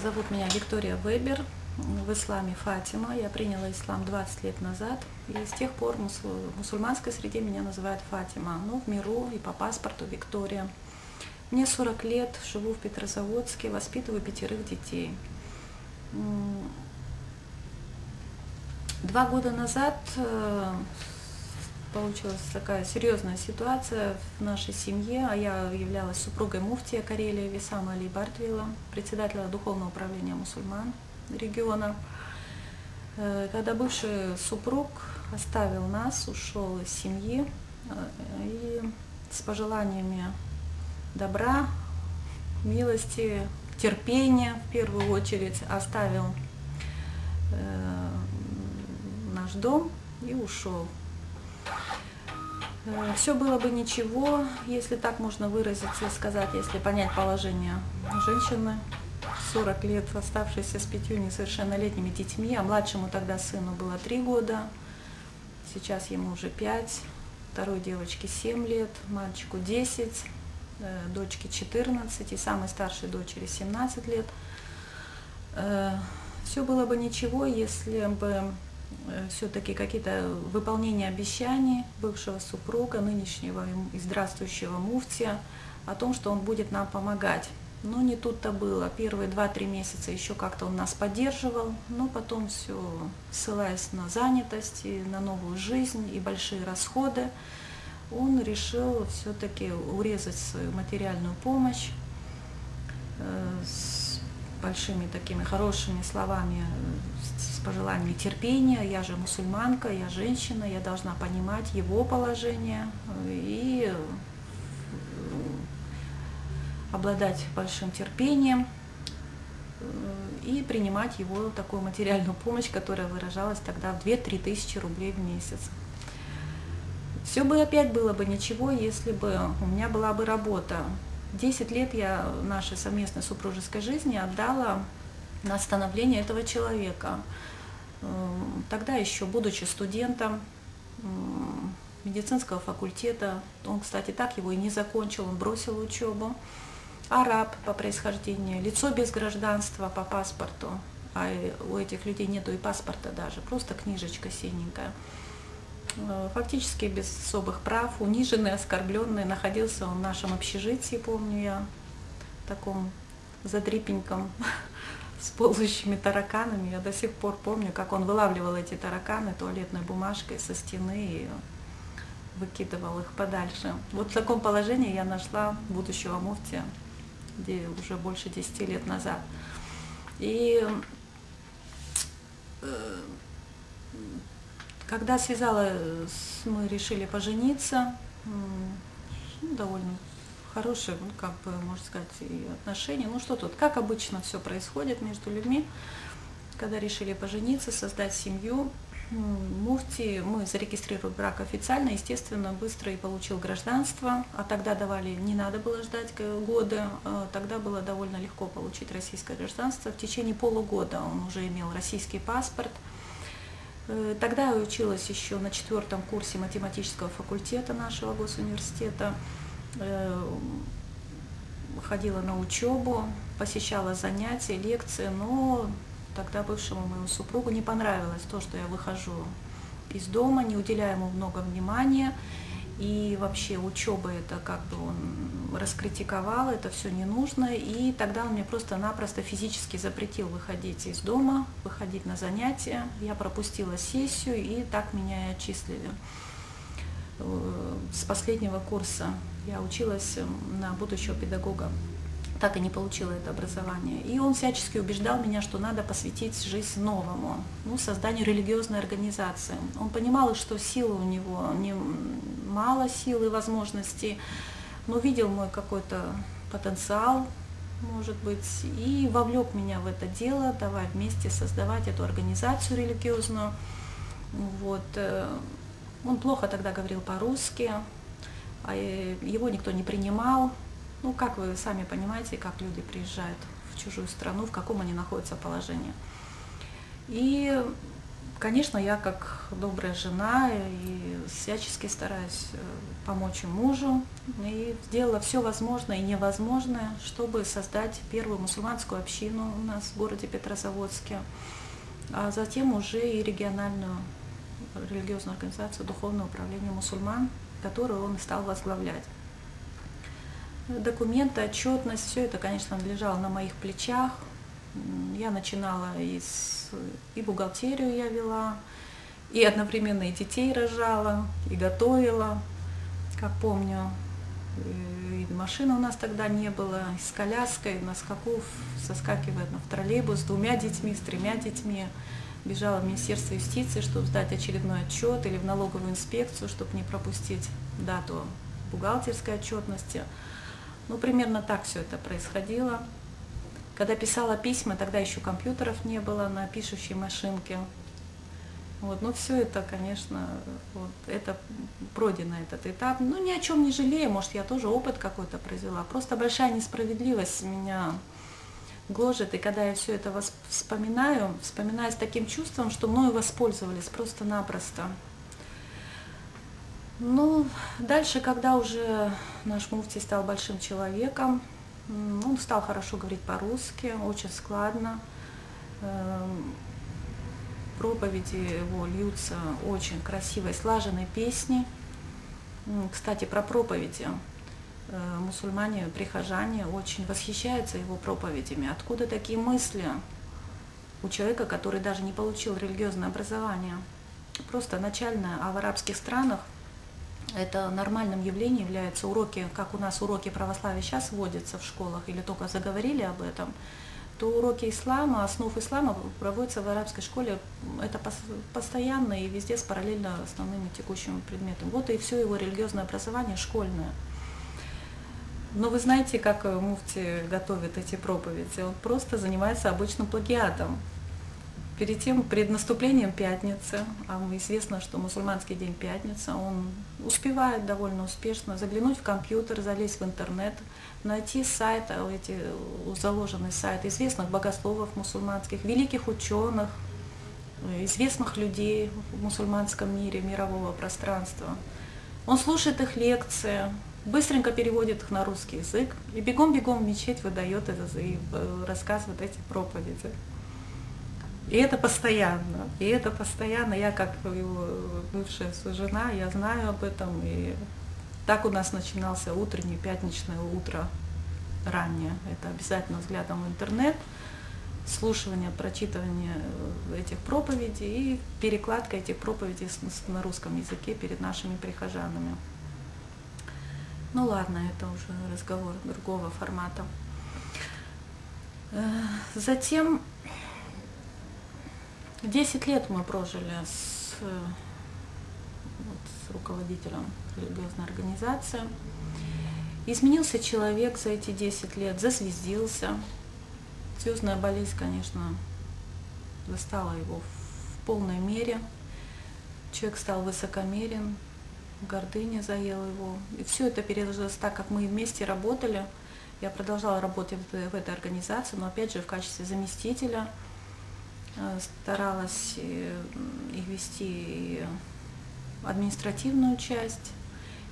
Зовут меня Виктория Вебер, в исламе Фатима. Я приняла ислам 20 лет назад, и с тех пор в мусульманской среде меня называют Фатима, но в миру и по паспорту Виктория. Мне 40 лет, живу в Петрозаводске, воспитываю 5 детей. 2 года назад получилась такая серьезная ситуация в нашей семье, а я являлась супругой муфтия Карелии Висама Али Бардвила, председателя Духовного управления мусульман региона. Когда бывший супруг оставил нас, ушел из семьи, и с пожеланиями добра, милости, терпения в первую очередь оставил наш дом и ушел. Все было бы ничего, если так можно выразиться и сказать, если понять положение женщины, 40 лет, оставшейся с 5 несовершеннолетними детьми, а младшему тогда сыну было 3 года, сейчас ему уже 5, второй девочке 7 лет, мальчику 10, дочке 14 и самой старшей дочери 17 лет. Все было бы ничего, если бы все-таки какие-то выполнения обещаний бывшего супруга, нынешнего и здравствующего муфтия о том, что он будет нам помогать. Но не тут-то было. Первые 2-3 месяца еще как-то он нас поддерживал, но потом все, ссылаясь на занятость, и на новую жизнь и большие расходы, он решил все-таки урезать свою материальную помощь с большими такими хорошими словами, с пожеланиями терпения. Я же мусульманка, я женщина, я должна понимать его положение и обладать большим терпением и принимать его такую материальную помощь, которая выражалась тогда в 2-3 тысячи рублей в месяц. Все бы опять было бы ничего, если бы у меня была бы работа. 10 лет я нашей совместной супружеской жизни отдала на становление этого человека. Тогда еще, будучи студентом медицинского факультета, он, кстати, так его и не закончил, он бросил учебу, араб по происхождению, лицо без гражданства по паспорту, а у этих людей нету и паспорта даже, просто книжечка синенькая. Фактически без особых прав, униженный, оскорбленный, находился он в нашем общежитии, помню я, в таком задрипеньком, с ползущими тараканами. Я до сих пор помню, как он вылавливал эти тараканы туалетной бумажкой со стены и выкидывал их подальше. Вот в таком положении я нашла будущего муфтия, где уже больше 10 лет назад. И когда мы решили пожениться, довольно хорошие, как бы, можно сказать, и отношения. Ну что тут, как обычно все происходит между людьми. Когда решили пожениться, создать семью, муфти, мы зарегистрировали брак официально, естественно, быстро и получил гражданство. А тогда не надо было ждать года, тогда было довольно легко получить российское гражданство. В течение полугода он уже имел российский паспорт. Тогда я училась еще на 4 курсе математического факультета нашего госуниверситета, ходила на учебу, посещала занятия, лекции, но тогда бывшему моему супругу не понравилось то, что я выхожу из дома, не уделяю ему много внимания, и вообще учеба это как бы он раскритиковал, это все не нужно, и тогда он мне просто-напросто физически запретил выходить из дома, выходить на занятия, я пропустила сессию, и так меня и отчислили с последнего курса. Я училась на будущего педагога, так и не получила это образование. И он всячески убеждал меня, что надо посвятить жизнь новому, созданию религиозной организации. Он понимал, что силы у него мало, сил и возможностей, но видел мой какой-то потенциал, может быть, и вовлек меня в это дело, давай вместе создавать эту организацию религиозную. Вот. Он плохо тогда говорил по-русски, а его никто не принимал. Ну, как вы сами понимаете, как люди приезжают в чужую страну, в каком они находятся положении. И Конечно, я как добрая жена и всячески стараюсь помочь мужу. И сделала все возможное и невозможное, чтобы создать первую мусульманскую общину у нас в городе Петрозаводске, а затем уже и региональную религиозную организацию Духовное управление мусульман, которую он стал возглавлять. Документы, отчетность, все это, конечно, лежало на моих плечах. Я начинала и бухгалтерию я вела, и одновременно и детей рожала, и готовила, как помню. И машины у нас тогда не было, и с коляской, на скаку, соскакивая в троллейбус, с двумя детьми, с тремя детьми. Бежала в Министерство юстиции, чтобы сдать очередной отчет, или в налоговую инспекцию, чтобы не пропустить дату бухгалтерской отчетности. Ну, примерно так все это происходило. Когда писала письма, тогда еще компьютеров не было на пишущей машинке. Вот, ну все это, конечно, вот, это пройдено этот этап. Ну, ни о чем не жалею, может, я тоже опыт какой-то произвела. Просто большая несправедливость меня гложет. И когда я все это вспоминаю с таким чувством, что мною воспользовались просто-напросто. Ну, дальше, когда уже наш муфти стал большим человеком, он стал хорошо говорить по-русски, очень складно. Проповеди его льются очень красивой, слаженной песни. Кстати, про проповеди. Мусульмане, прихожане очень восхищаются его проповедями. Откуда такие мысли у человека, который даже не получил религиозное образование? Просто начальное, а в арабских странах это нормальным явлением являются уроки, как у нас уроки православия сейчас вводятся в школах, или только заговорили об этом, то уроки ислама, основ ислама проводятся в арабской школе, это постоянно и везде с параллельно основным текущим предметом. Вот и все его религиозное образование школьное. Но вы знаете, как муфти готовит эти проповеди, он просто занимается обычным плагиатом. Перед наступлением пятницы, а известно, что мусульманский день пятница, он успевает довольно успешно заглянуть в компьютер, залезть в интернет, найти сайт, заложенный сайт известных богословов мусульманских, великих ученых, известных людей в мусульманском мире, мирового пространства. Он слушает их лекции, быстренько переводит их на русский язык и бегом-бегом в мечеть выдает это и рассказывает эти проповеди. И это постоянно, Я как его бывшая жена, я знаю об этом. И так у нас начинался утреннее пятничное утро раннее. Это обязательно взглядом в интернет, слушание, прочитывание этих проповедей и перекладка этих проповедей на русском языке перед нашими прихожанами. Ну ладно, это уже разговор другого формата. Затем... 10 лет мы прожили с руководителем религиозной организации. Изменился человек за эти 10 лет, зазвездился. Звездная болезнь, конечно, застала его в полной мере. Человек стал высокомерен, гордыня заела его. И все это переложилось так, как мы вместе работали. Я продолжала работать в этой организации, но опять же в качестве заместителя. Старалась и вести и административную часть,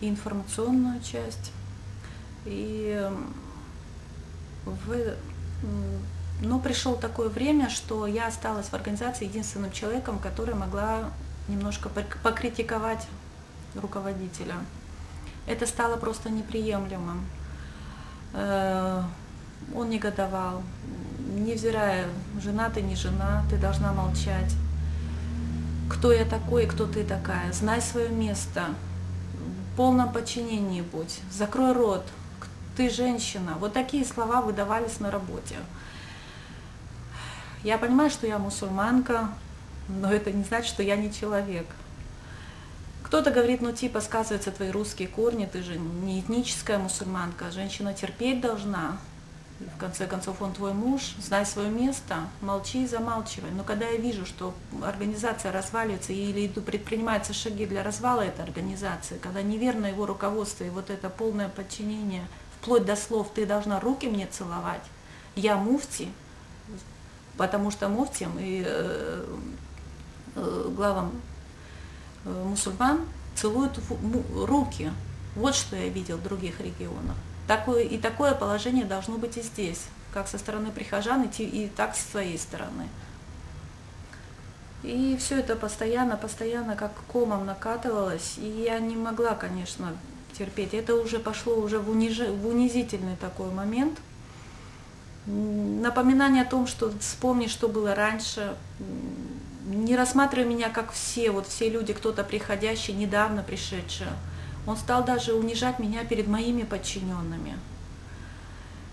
и информационную часть. Но пришло такое время, что я осталась в организации единственным человеком, который могла немножко покритиковать руководителя. Это стало просто неприемлемым. Он негодовал. Невзирая, жена ты, не жена, ты должна молчать. Кто я такой, кто ты такая? Знай свое место, в полном подчинении будь, закрой рот, ты женщина. Вот такие слова выдавались на работе. Я понимаю, что я мусульманка, но это не значит, что я не человек. Кто-то говорит, ну типа сказываются твои русские корни, ты же не этническая мусульманка, женщина терпеть должна. В конце концов, он твой муж, знай свое место, молчи и замалчивай. Но когда я вижу, что организация разваливается или предпринимаются шаги для развала этой организации, когда неверно его руководство и вот это полное подчинение, вплоть до слов «ты должна руки мне целовать», я муфти, потому что муфтием и главам мусульман целуют руки. Вот что я видел в других регионах. Такое положение должно быть и здесь, как со стороны прихожан, и так со своей стороны. И все это постоянно как комом накатывалось, и я не могла, конечно, терпеть. Это уже пошло уже в унизительный такой момент. Напоминание о том, что вспомни, что было раньше. Не рассматривай меня как все люди, кто-то приходящий, недавно пришедший. Он стал даже унижать меня перед моими подчиненными.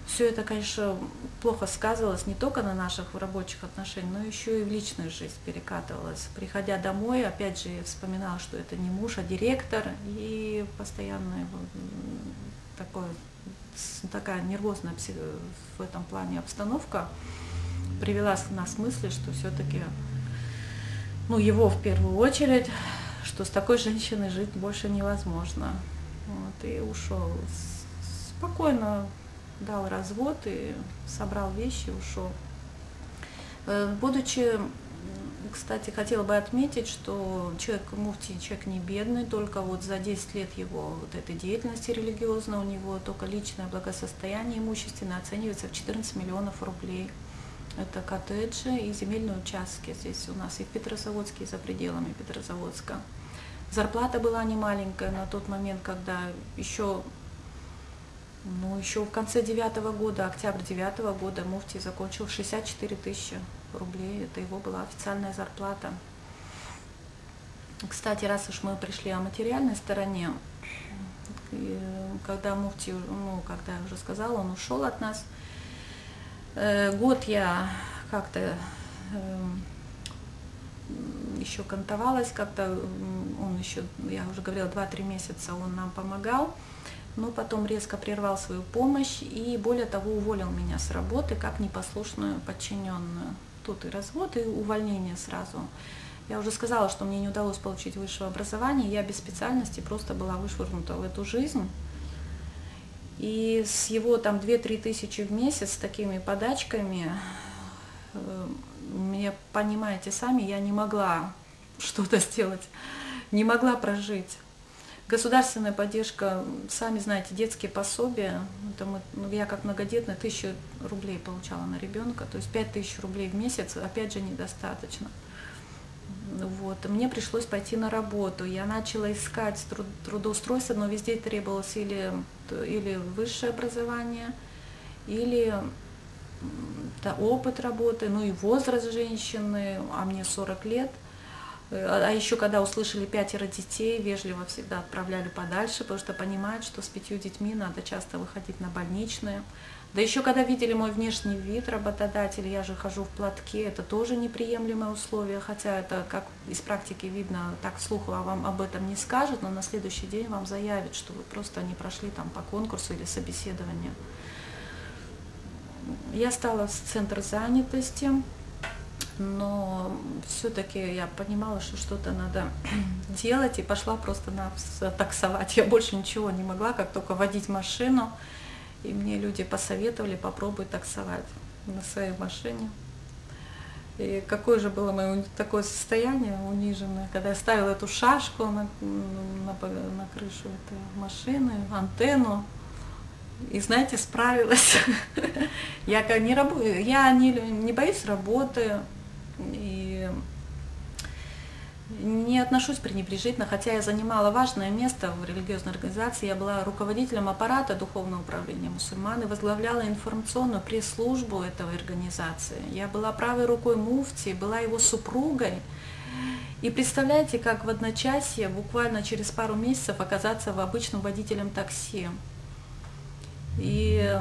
Все это, конечно, плохо сказывалось не только на наших рабочих отношениях, но еще и в личную жизнь перекатывалось. Приходя домой, опять же, я вспоминала, что это не муж, а директор, и постоянная такая нервозная в этом плане обстановка привела нас к мысли, что все-таки, ну, его в первую очередь, что с такой женщиной жить больше невозможно. Вот, и ушел спокойно. Дал развод и собрал вещи, ушел. Будучи, кстати, хотела бы отметить, что муфти человек не бедный, только вот за 10 лет его вот этой деятельности религиозной, у него только личное благосостояние имущественно оценивается в 14 миллионов рублей. Это коттеджи и земельные участки здесь у нас и в Петрозаводске, и за пределами Петрозаводска. Зарплата была немаленькая на тот момент, когда еще... Ну, еще в конце 9-го года, октябрь 9-го года муфтий закончил 64 тысячи рублей. Это его была официальная зарплата. Кстати, раз уж мы пришли о материальной стороне, когда муфтий, ну, когда я уже сказала, он ушел от нас. Год я как-то еще кантовалась, как-то он еще, я уже говорила, 2-3 месяца он нам помогал. Но потом резко прервал свою помощь и, более того, уволил меня с работы как непослушную подчиненную. Тут и развод, и увольнение сразу. Я уже сказала, что мне не удалось получить высшего образования, я без специальности просто была вышвырнута в эту жизнь. И с его там 2-3 тысячи в месяц с такими подачками, мне, понимаете сами, я не могла что-то сделать, не могла прожить. Государственная поддержка, сами знаете, детские пособия, это я как многодетная 1000 рублей получала на ребенка, то есть 5000 рублей в месяц, опять же, недостаточно. Вот. Мне пришлось пойти на работу, я начала искать трудоустройство, но везде требовалось или высшее образование, или опыт работы, ну и возраст женщины, а мне 40 лет. А еще когда услышали 5 детей, вежливо всегда отправляли подальше, потому что понимают, что с 5 детьми надо часто выходить на больничные. Да еще когда видели мой внешний вид работодателя, я же хожу в платке, это тоже неприемлемое условие, хотя это, как из практики видно, так вслух вам об этом не скажут, но на следующий день вам заявят, что вы просто не прошли там по конкурсу или собеседованию. Я стала в центр занятости. Но все-таки я понимала, что что-то надо делать, и пошла просто таксовать. Я больше ничего не могла, как только водить машину. И мне люди посоветовали, попробуй таксовать на своей машине. И какое же было мое такое состояние униженное, когда я ставила эту шашку на крышу этой машины, антенну. И, знаете, справилась. Я не боюсь работы. И не отношусь пренебрежительно, хотя я занимала важное место в религиозной организации, я была руководителем аппарата Духовного управления мусульман и возглавляла информационную пресс-службу этой организации. Я была правой рукой муфти, была его супругой. И представляете, как в одночасье, буквально через пару месяцев, оказаться обычным водителем такси. И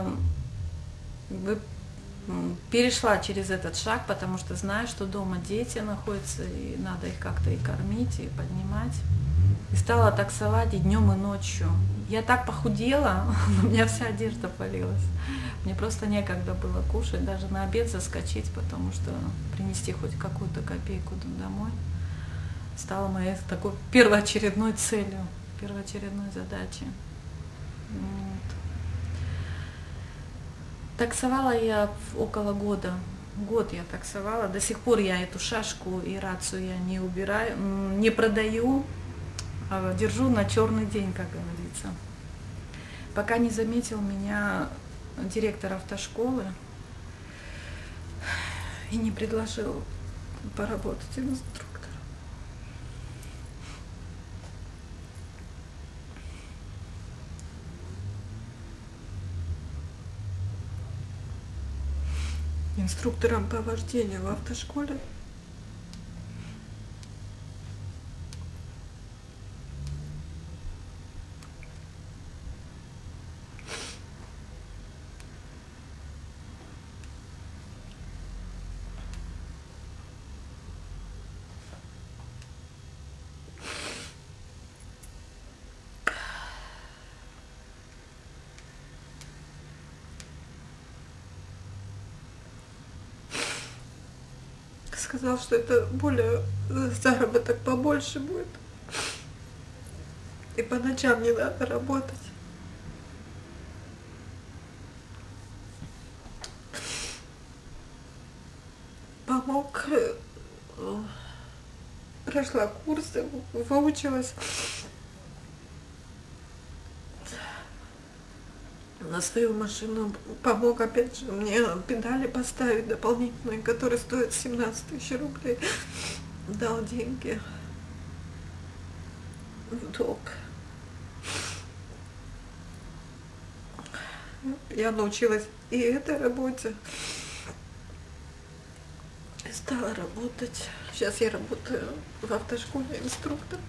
перешла через этот шаг, потому что знаю, что дома дети находятся, и надо их как-то и кормить, и поднимать. И стала таксовать и днем, и ночью. Я так похудела, у меня вся одежда палилась. Мне просто некогда было кушать, даже на обед заскочить, потому что принести хоть какую-то копейку домой стало моей такой первоочередной целью, первоочередной задачей. Таксовала я около года Год я таксовала, до сих пор я эту шашку и рацию я не убираю, не продаю, а держу на черный день, как говорится. Пока не заметил меня директор автошколы и не предложил поработать инструктором. Инструктором по вождению в автошколе. Сказал, что это более заработок побольше будет. И по ночам не надо работать. Помог. Прошла курсы, выучилась. На свою машину помог, опять же, мне педали поставить дополнительные, которые стоят 17 000 рублей. Дал деньги в долг. Я научилась и этой работе. Стала работать. Сейчас я работаю в автошколе инструктором.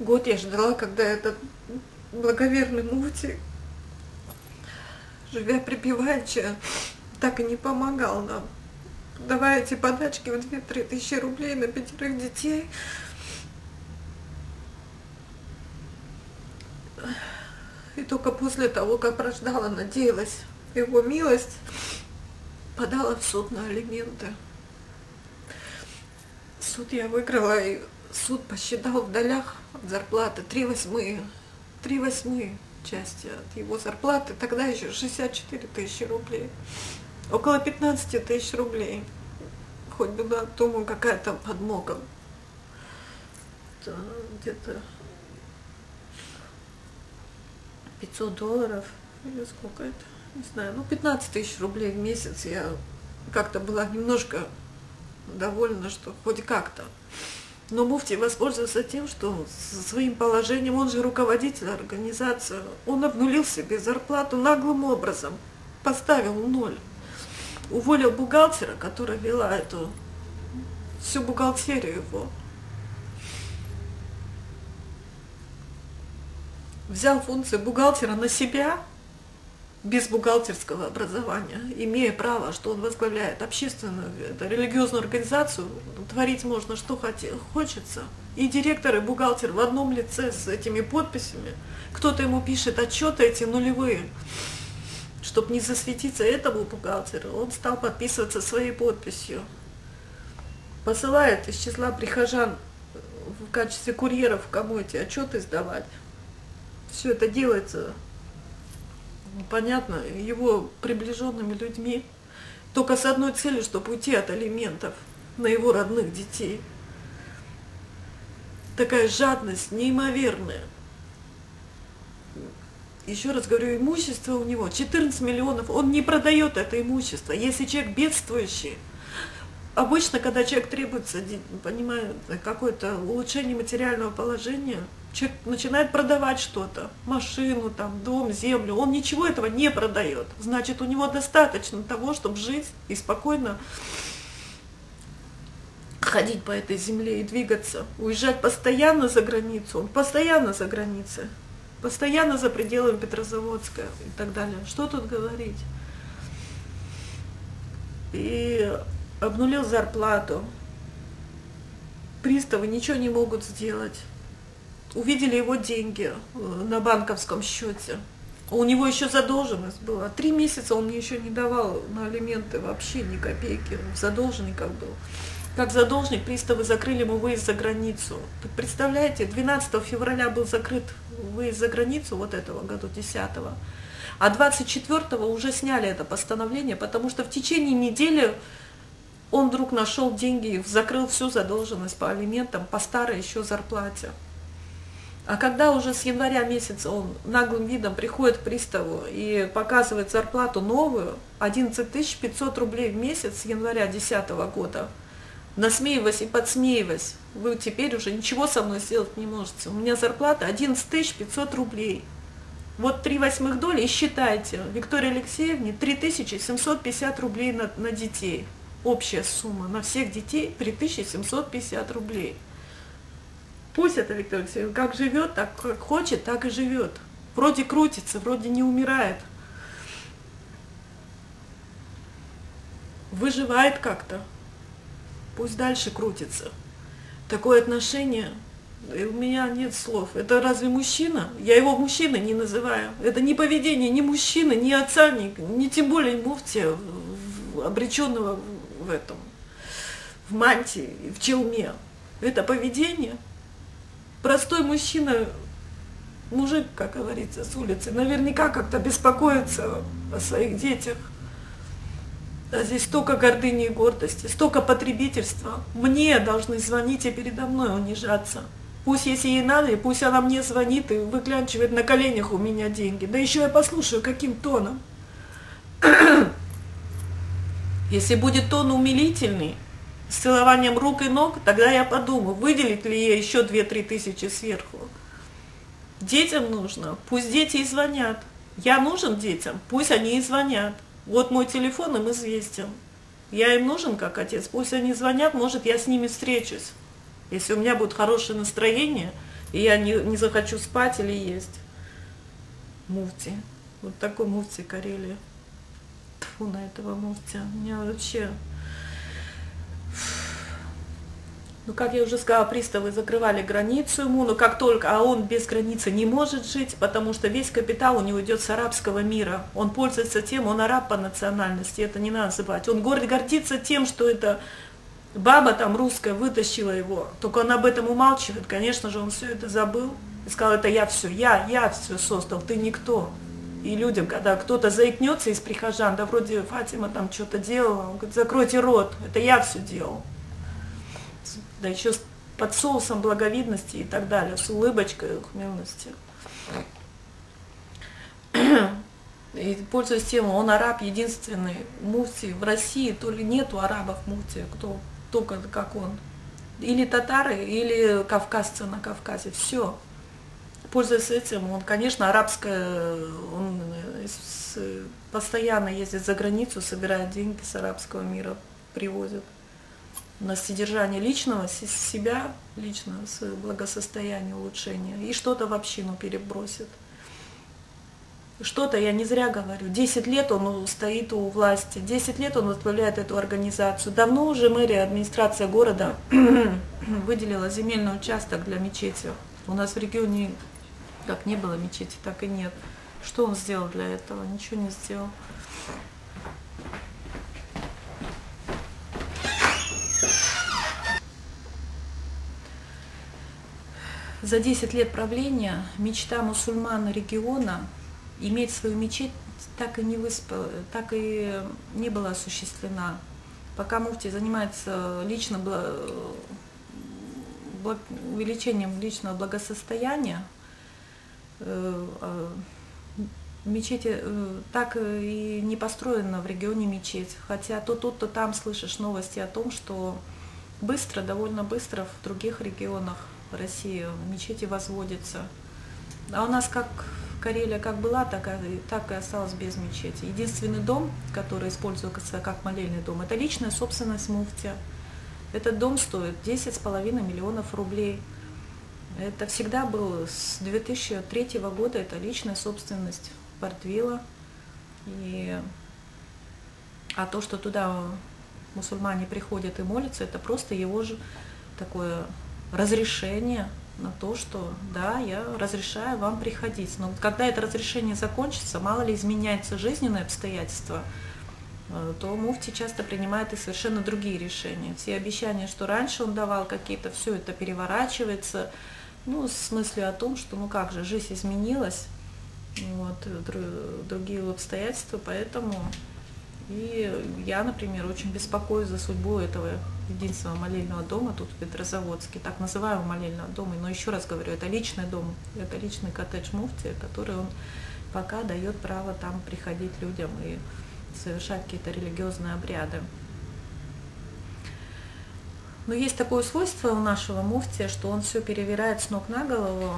Год я ждала, когда этот благоверный муфти, живя припеваючи, так и не помогал нам. Давая эти подачки в 2–3 тысячи рублей на 5 детей. И только после того, как рождала, надеялась его милость, подала в суд на алименты. Суд я выиграла, и суд посчитал в долях от зарплаты 3/8 части от его зарплаты, тогда еще 64 000 рублей, около 15 000 рублей. Хоть бы, да, думаю, какая там подмога, где-то $500 или сколько это, не знаю, ну 15 000 рублей в месяц. Я как-то была немножко довольна, что хоть как-то. Но муфти воспользовался тем, что со своим положением, он же руководитель организации, он обнулил себе зарплату наглым образом, поставил 0. Уволил бухгалтера, которая вела эту всю бухгалтерию его. Взял функцию бухгалтера на себя, без бухгалтерского образования, имея право, что он возглавляет общественную, религиозную организацию, творить можно, что хочется. И директор, и бухгалтер в одном лице с этими подписями. Кто-то ему пишет отчеты эти нулевые, чтобы не засветиться этому бухгалтеру, он стал подписываться своей подписью. Посылает из числа прихожан в качестве курьеров, кому эти отчеты сдавать. Все это делается, понятно, его приближенными людьми, только с одной целью, чтобы уйти от алиментов на его родных детей. Такая жадность неимоверная. Еще раз говорю, имущество у него 14 миллионов, он не продает это имущество. Если человек бедствующий, обычно, когда человек требуется, понимаю, какое-то улучшение материального положения, человек начинает продавать что-то, машину, там, дом, землю, он ничего этого не продает. Значит, у него достаточно того, чтобы жить и спокойно ходить по этой земле и двигаться. Уезжать постоянно за границу, он постоянно за границей, постоянно за пределами Петрозаводска и так далее. Что тут говорить? И обнулил зарплату. Приставы ничего не могут сделать. Увидели его деньги на банковском счете. У него еще задолженность была. 3 месяца он мне еще не давал на алименты вообще ни копейки. Задолженников был. Как задолжник приставы закрыли ему выезд за границу. Представляете, 12 февраля был закрыт выезд за границу вот этого года, 10-го. А 24-го уже сняли это постановление, потому что в течение недели он вдруг нашел деньги, закрыл всю задолженность по алиментам, по старой еще зарплате. А когда уже с января месяца он наглым видом приходит к приставу и показывает зарплату новую, 11 500 рублей в месяц с января 2010 года, насмеиваясь и подсмеиваясь, вы теперь уже ничего со мной сделать не можете. У меня зарплата 11 500 рублей. Вот 3/8 доли и считайте, Виктории Алексеевне 3750 рублей на детей. Общая сумма на всех детей 3750 рублей. Пусть это Виктория Алексеевна как живет, так как хочет, так и живет. Вроде крутится, вроде не умирает. Выживает как-то. Пусть дальше крутится. Такое отношение, у меня нет слов. Это разве мужчина? Я его мужчиной не называю. Это не поведение ни мужчины, ни отца, ни тем более муфтия, обреченного в этом, в мантии, в челме. Это поведение. Простой мужчина, мужик, как говорится, с улицы, наверняка как-то беспокоится о своих детях. А здесь столько гордыни и гордости, столько потребительства. Мне должны звонить и передо мной унижаться. Пусть, если ей надо, пусть она мне звонит и выклянчивает на коленях у меня деньги. Да еще я послушаю, каким тоном. Если будет тон умилительный, с целованием рук и ног, тогда я подумаю, выделить ли ей еще 2-3 тысячи сверху. Детям нужно, пусть дети и звонят. Я нужен детям, пусть они и звонят. Вот мой телефон им известен. Я им нужен как отец, пусть они звонят, может, я с ними встречусь. Если у меня будет хорошее настроение, и я не захочу спать или есть. Муфти. Вот такой муфти Карелия. Тьфу на этого муфти. У меня вообще... Ну, как я уже сказала, приставы закрывали границу ему, но как только, а он без границы не может жить, потому что весь капитал у него идет с арабского мира. Он пользуется тем, он араб по национальности, это не надо забывать. Он гордится тем, что эта баба там русская вытащила его, только он об этом умалчивает. Конечно же, он все это забыл и сказал, это я все, я все создал, ты никто. И людям, когда кто-то заикнется из прихожан, да вроде Фатима там что-то делала, он говорит, закройте рот, это я все делал. Да еще под соусом благовидности и так далее, с улыбочкой и ухмыльности. И пользуясь тем, он араб единственный муфти в России, то ли нету арабов муфти, кто только как он. Или татары, или кавказцы на Кавказе, все. Пользуясь этим, он, конечно, арабское, он постоянно ездит за границу, собирает деньги с арабского мира, привозит. На содержание личного, себя, личного, благосостояние, улучшение. И что-то в общину перебросит. Что-то, я не зря говорю, 10 лет он стоит у власти, 10 лет он возглавляет эту организацию. Давно уже мэрия, администрация города выделила земельный участок для мечети. У нас в регионе как не было мечети, так и нет. Что он сделал для этого? Ничего не сделал. За 10 лет правления мечта мусульман региона иметь свою мечеть так и не была осуществлена. Пока муфти занимается личным увеличением личного благосостояния, мечети так и не построена в регионе мечеть. Хотя то тут, то там слышишь новости о том, что быстро, довольно быстро в других регионах России мечети возводятся. А у нас как Карелия как была, так и осталась без мечети. Единственный дом, который используется как молельный дом, это личная собственность муфти. Этот дом стоит 10,5 миллионов рублей. Это всегда было с 2003 года, это личная собственность Бардвиля. А то, что туда мусульмане приходят и молятся, это просто его же такое... разрешение на то, что да, я разрешаю вам приходить. Но когда это разрешение закончится, мало ли изменяются жизненные обстоятельства, то муфти часто принимает и совершенно другие решения. Все обещания, что раньше он давал какие-то, все это переворачивается, ну, с мыслью о том, что ну как же, жизнь изменилась, вот, другие обстоятельства, поэтому и я, например, очень беспокоюсь за судьбу этого единственного молельного дома тут в Петрозаводске, так называемого молельного дома, но еще раз говорю, это личный дом, это личный коттедж муфти, который он пока дает право там приходить людям и совершать какие-то религиозные обряды. Но есть такое свойство у нашего муфтия, что он все перевирает с ног на голову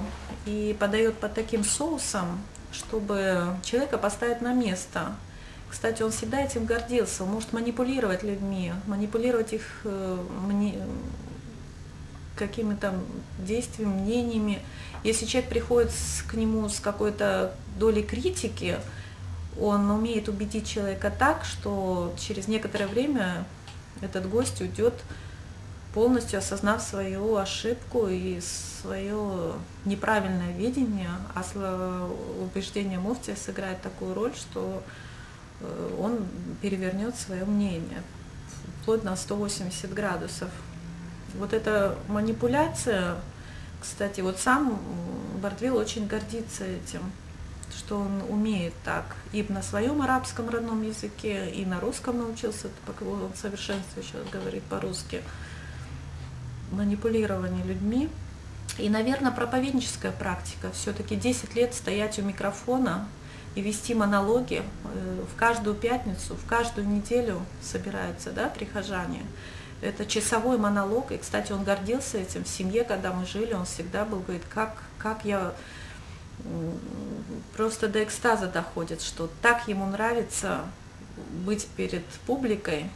и подает под таким соусом, чтобы человека поставить на место. Кстати, он всегда этим гордился, он может манипулировать людьми, манипулировать их какими-то действиями, мнениями. Если человек приходит к нему с какой-то долей критики, он умеет убедить человека так, что через некоторое время этот гость уйдет, полностью осознав свою ошибку и свое неправильное видение, а убеждение муфтия сыграет такую роль, что он перевернет свое мнение, вплоть на 180 градусов. Вот эта манипуляция, кстати, вот сам Бардвиль очень гордится этим, что он умеет так. И на своем арабском родном языке, и на русском научился, он в совершенстве сейчас говорит по-русски. Манипулирование людьми. И, наверное, проповедническая практика. Все-таки 10 лет стоять у микрофона и вести монологи в каждую пятницу, в каждую неделю собираются, да, прихожане. Это часовой монолог. И, кстати, он гордился этим. В семье, когда мы жили, он всегда был, говорит, как я... Просто до экстаза доходит, что так ему нравится быть перед публикой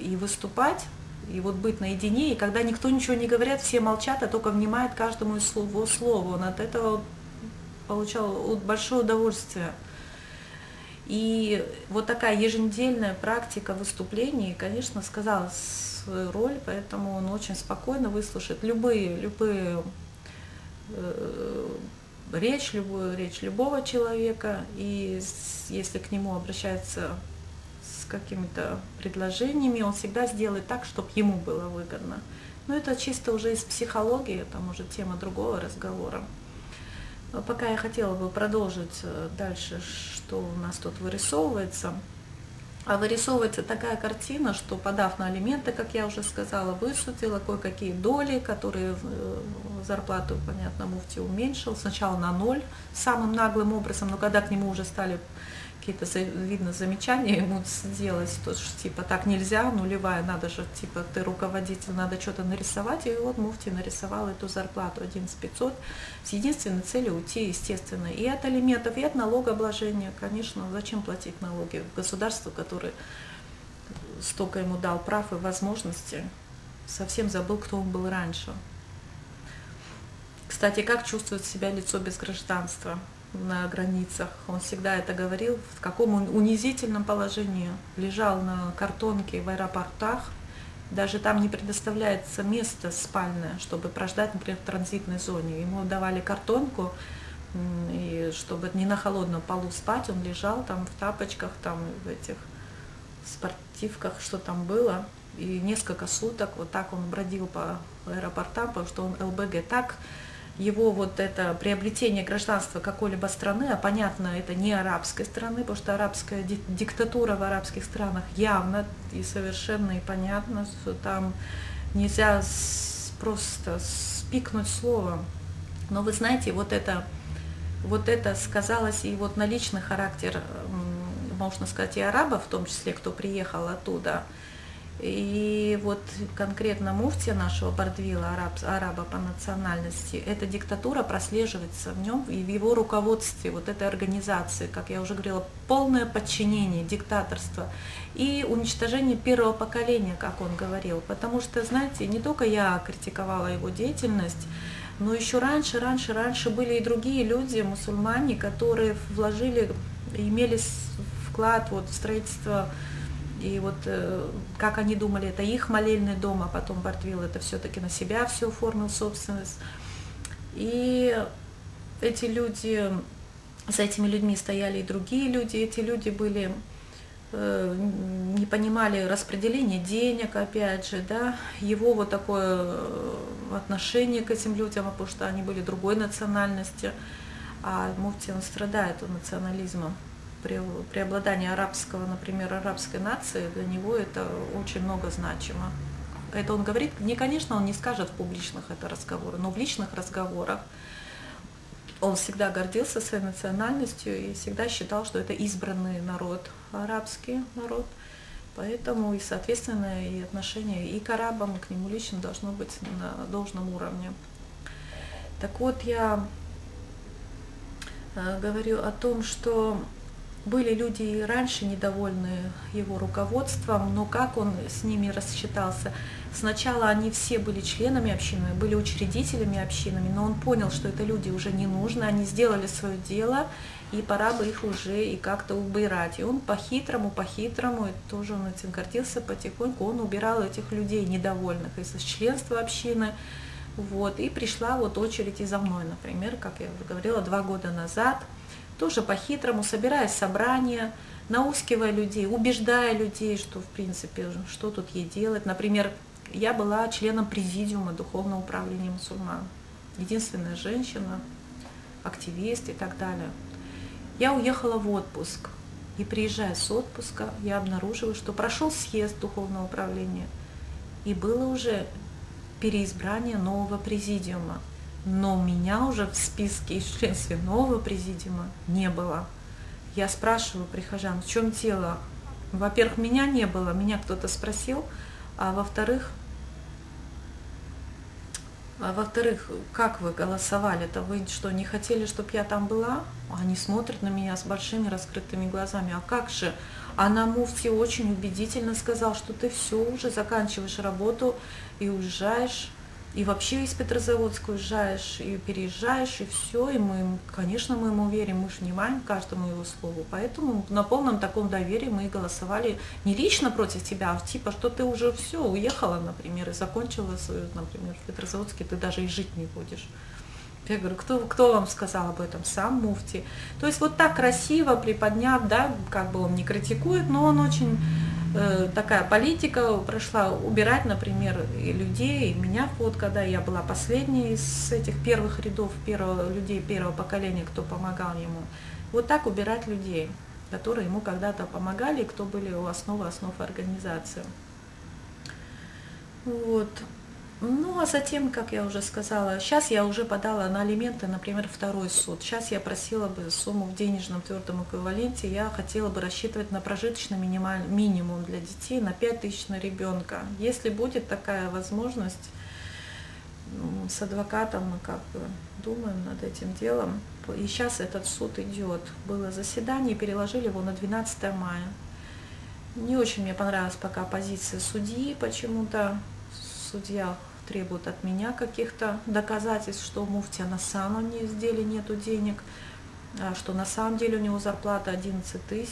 и выступать, и вот быть наедине, и когда никто ничего не говорит, все молчат, а только внимают каждому из его слова. Он от этого получал большое удовольствие. И вот такая еженедельная практика выступлений, конечно, сказала свою роль, поэтому он очень спокойно выслушает любую речь любого человека, и если к нему обращается с какими-то предложениями, он всегда сделает так, чтобы ему было выгодно. Но это чисто уже из психологии, там уже тема другого разговора. Пока я хотела бы продолжить дальше, что у нас тут вырисовывается. А вырисовывается такая картина, что, подав на алименты, как я уже сказала, высудила кое-какие доли, которые зарплату, понятно, муфти уменьшил. Сначала на 0, самым наглым образом, но когда к нему уже стали какие-то, видно, замечания ему сделать, то, что типа так нельзя, нулевая, надо же, типа ты руководитель, надо что-то нарисовать. И вот муфти нарисовал эту зарплату 11500 с единственной целью уйти, естественно, и от алиментов, и от налогообложения. Конечно, зачем платить налоги в государство, которое столько ему дал прав и возможности, совсем забыл, кто он был раньше. Кстати, как чувствует себя лицо без гражданства на границах? Он всегда это говорил, в каком он унизительном положении лежал на картонке в аэропортах. Даже там не предоставляется место спальное, чтобы прождать, например, в транзитной зоне. Ему давали картонку, и чтобы не на холодном полу спать, он лежал там в тапочках, там в этих спортивках, что там было. И несколько суток вот так он бродил по аэропортам, потому что он ЛБГ. Так его вот это приобретение гражданства какой-либо страны, а понятно, это не арабской страны, потому что арабская диктатура в арабских странах явно и совершенно и понятно, что там нельзя просто спикнуть словом. Но вы знаете, вот это сказалось и вот на личный характер, можно сказать, и арабов, в том числе, кто приехал оттуда. И вот конкретно муфтия нашего Бардвиля, араба по национальности, эта диктатура прослеживается в нем и в его руководстве, вот этой организации, как я уже говорила, полное подчинение, диктаторство и уничтожение первого поколения, как он говорил. Потому что, знаете, не только я критиковала его деятельность, но еще раньше были и другие люди, мусульмане, которые вложили, имели вклад вот в строительство. И вот как они думали, это их молельный дом, а потом Бардвиль это все-таки на себя все оформил собственность. И эти люди, за этими людьми стояли и другие люди, эти люди были не понимали распределение денег, опять же, да, его вот такое отношение к этим людям, потому что они были другой национальности, а муфти, он страдает от национализма. Преобладание арабского, например, арабской нации, для него это очень много значимо. Это он говорит, не, конечно, он не скажет в публичных это разговорах, но в личных разговорах он всегда гордился своей национальностью и всегда считал, что это избранный народ, арабский народ. Поэтому и, соответственно, и отношение и к арабам, и к нему лично должно быть на должном уровне. Так вот, я говорю о том, что были люди и раньше недовольны его руководством, но как он с ними рассчитался? Сначала они все были членами общины, были учредителями общины, но он понял, что это люди уже не нужны, они сделали свое дело, и пора бы их уже и как-то убирать. И он по-хитрому, тоже он этим гордился, потихоньку он убирал этих людей недовольных из членства общины. Вот, и пришла вот очередь и за мной, например, как я уже говорила, 2 года назад, тоже по-хитрому, собирая собрания, наускивая людей, убеждая людей, что, в принципе, что тут ей делать. Например, я была членом президиума Духовного управления мусульман, единственная женщина, активист и так далее. Я уехала в отпуск, и приезжая с отпуска, я обнаружила, что прошел съезд Духовного управления, и было уже переизбрание нового президиума. Но меня уже в списке из членства нового президиума не было. Я спрашиваю прихожан, в чем дело? Во-первых, меня не было, меня кто-то спросил, а во-вторых, как вы голосовали-то? Вы что, не хотели, чтобы я там была? Они смотрят на меня с большими раскрытыми глазами. А как же? А нам муфти очень убедительно сказал, что ты все уже заканчиваешь работу и уезжаешь. И вообще из Петрозаводска уезжаешь, и переезжаешь, и все, и мы, конечно, мы ему верим, мы же внимаем каждому его слову. Поэтому на полном таком доверии мы и голосовали не лично против тебя, а типа, что ты уже все, уехала, например, и закончила свою, например, в Петрозаводске, ты даже и жить не будешь. Я говорю, кто вам сказал об этом? Сам муфти. То есть вот так красиво приподняв, да, как бы он не критикует, но он очень... такая политика прошла, убирать, например, и людей, и меня. Вот когда я была последней из этих первых рядов, людей первого поколения, кто помогал ему, вот так убирать людей, которые ему когда-то помогали, кто были у основы организации. Вот. Ну, а затем, как я уже сказала, сейчас я уже подала на алименты, например, второй суд. Сейчас я просила бы сумму в денежном твердом эквиваленте, я хотела бы рассчитывать на прожиточный минимум для детей, на 5000 на ребенка. Если будет такая возможность, с адвокатом мы как бы думаем над этим делом. И сейчас этот суд идет. Было заседание, переложили его на 12 мая. Не очень мне понравилась пока позиция судьи почему-то. Судья требует от меня каких-то доказательств, что у муфтия на самом деле нету денег, что на самом деле у него зарплата 11 000.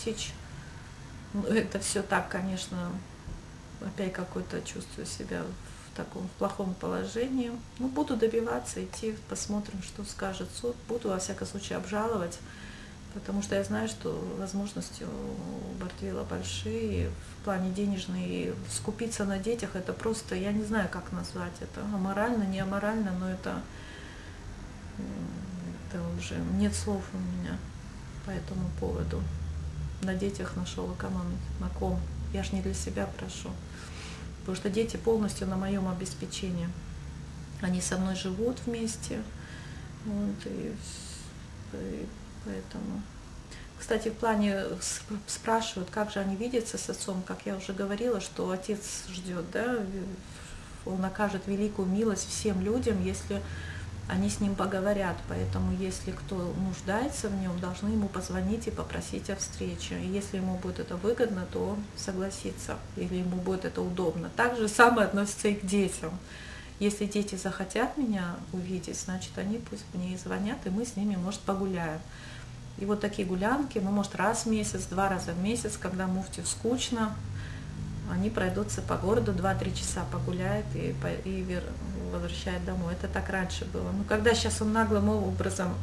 Ну, это все так, конечно, опять какой-то чувствую себя в таком плохом положении. Ну, буду добиваться, идти, посмотрим, что скажет суд. Буду, во всяком случае, обжаловать, потому что я знаю, что возможности у Бардвиля большие в плане денежные, и скупиться на детях, это просто, я не знаю, как назвать это, аморально, не аморально, но это уже нет слов у меня по этому поводу. На детях нашел экономить, на ком? Я же не для себя прошу, потому что дети полностью на моем обеспечении. Они со мной живут вместе, вот, и поэтому, кстати, в плане спрашивают, как же они видятся с отцом, как я уже говорила, что отец ждет, да, он окажет великую милость всем людям, если они с ним поговорят, поэтому если кто нуждается в нем, должны ему позвонить и попросить о встрече, и если ему будет это выгодно, то он согласится, или ему будет это удобно. Так же самое относится и к детям. Если дети захотят меня увидеть, значит, они пусть мне и звонят, и мы с ними, может, погуляем. И вот такие гулянки, ну, может, раз в месяц, 2 раза в месяц, когда муфти скучно, они пройдутся по городу, 2-3 часа погуляют и возвращают домой. Это так раньше было. Но когда сейчас он наглым образом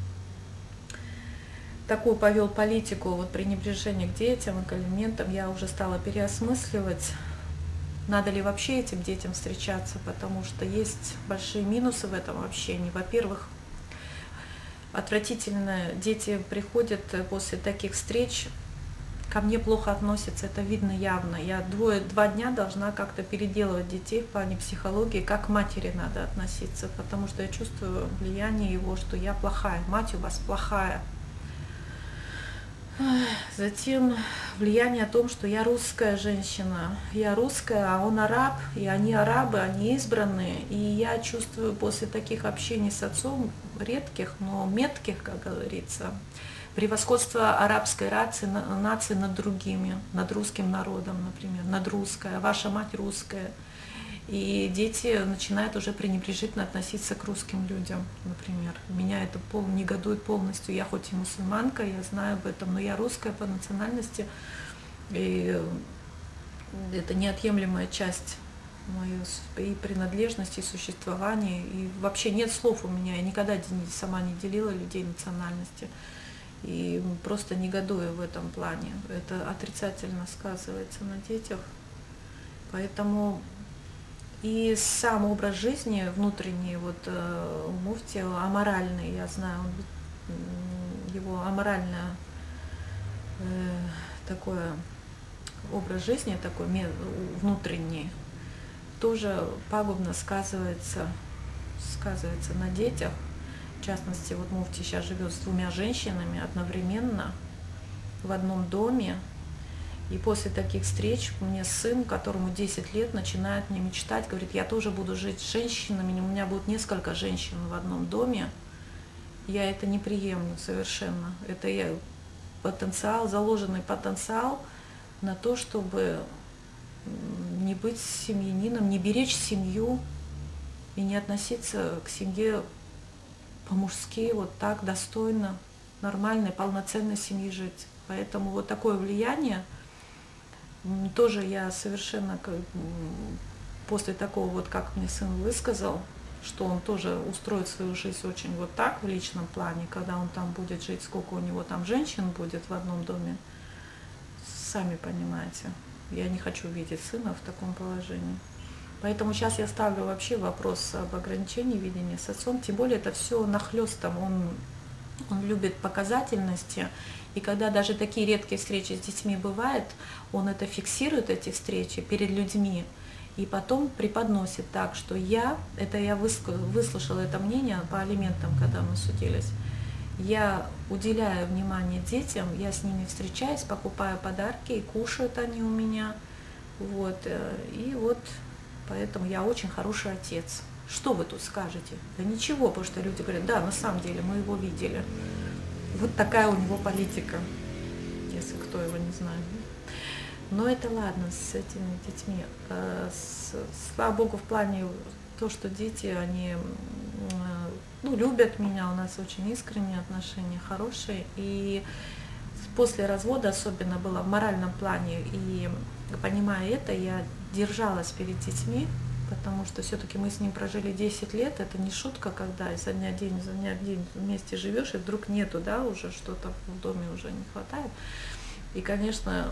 такую повел политику вот пренебрежения к детям и к алиментам, я уже стала переосмысливать, надо ли вообще этим детям встречаться, потому что есть большие минусы в этом общении. Во-первых, отвратительно дети приходят после таких встреч, ко мне плохо относятся, это видно явно. Я два дня должна как-то переделывать детей в плане психологии, как к матери надо относиться, потому что я чувствую влияние его, что я плохая, мать у вас плохая. Затем влияние о том, что я русская женщина, я русская, а он араб, и они арабы, они избранные. И я чувствую после таких общений с отцом, редких, но метких, как говорится, превосходство арабской нации над другими, над русским народом, например, над русской, ваша мать русская. И дети начинают уже пренебрежительно относиться к русским людям, например. Меня это негодует полностью. Я хоть и мусульманка, я знаю об этом, но я русская по национальности. И это неотъемлемая часть моей и принадлежности, и существования. И вообще нет слов у меня. Я никогда сама не делила людей национальности. И просто негодую в этом плане. Это отрицательно сказывается на детях. Поэтому... И сам образ жизни внутренний, вот муфти аморальный, я знаю, его аморальное такое образ жизни, такой внутренний, тоже пагубно сказывается на детях. В частности, вот муфти сейчас живет с двумя женщинами одновременно в одном доме. И после таких встреч мне сын, которому 10 лет, начинает мне мечтать, говорит, я тоже буду жить с женщинами, у меня будет несколько женщин в одном доме. Я это не приемлю совершенно. Это я потенциал, заложенный потенциал на то, чтобы не быть семьянином, не беречь семью и не относиться к семье по-мужски, вот так, достойно, нормальной, полноценной семьи жить. Поэтому вот такое влияние. Тоже я совершенно, после такого, вот как мне сын высказал, что он тоже устроит свою жизнь очень вот так в личном плане, когда он там будет жить, сколько у него там женщин будет в одном доме, сами понимаете. Я не хочу видеть сына в таком положении. Поэтому сейчас я ставлю вообще вопрос об ограничении видения с отцом, тем более это все нахлёстом, он любит показательности. И когда даже такие редкие встречи с детьми бывают, он это фиксирует, эти встречи, перед людьми, и потом преподносит так, что я выслушала это мнение по алиментам, когда мы судились, я уделяю внимание детям, я с ними встречаюсь, покупаю подарки, и кушают они у меня, вот, и вот поэтому я очень хороший отец. Что вы тут скажете? Да ничего, потому что люди говорят, да, на самом деле мы его видели. Вот такая у него политика, если кто его не знает. Но это ладно с этими детьми. Слава Богу, в плане то, что дети, они любят меня, у нас очень искренние отношения, хорошие. И после развода особенно было в моральном плане. И понимая это, я держалась перед детьми, потому что все-таки мы с ним прожили 10 лет, это не шутка, когда изо дня в день вместе живешь, и вдруг нету, да, уже что-то в доме уже не хватает. И, конечно,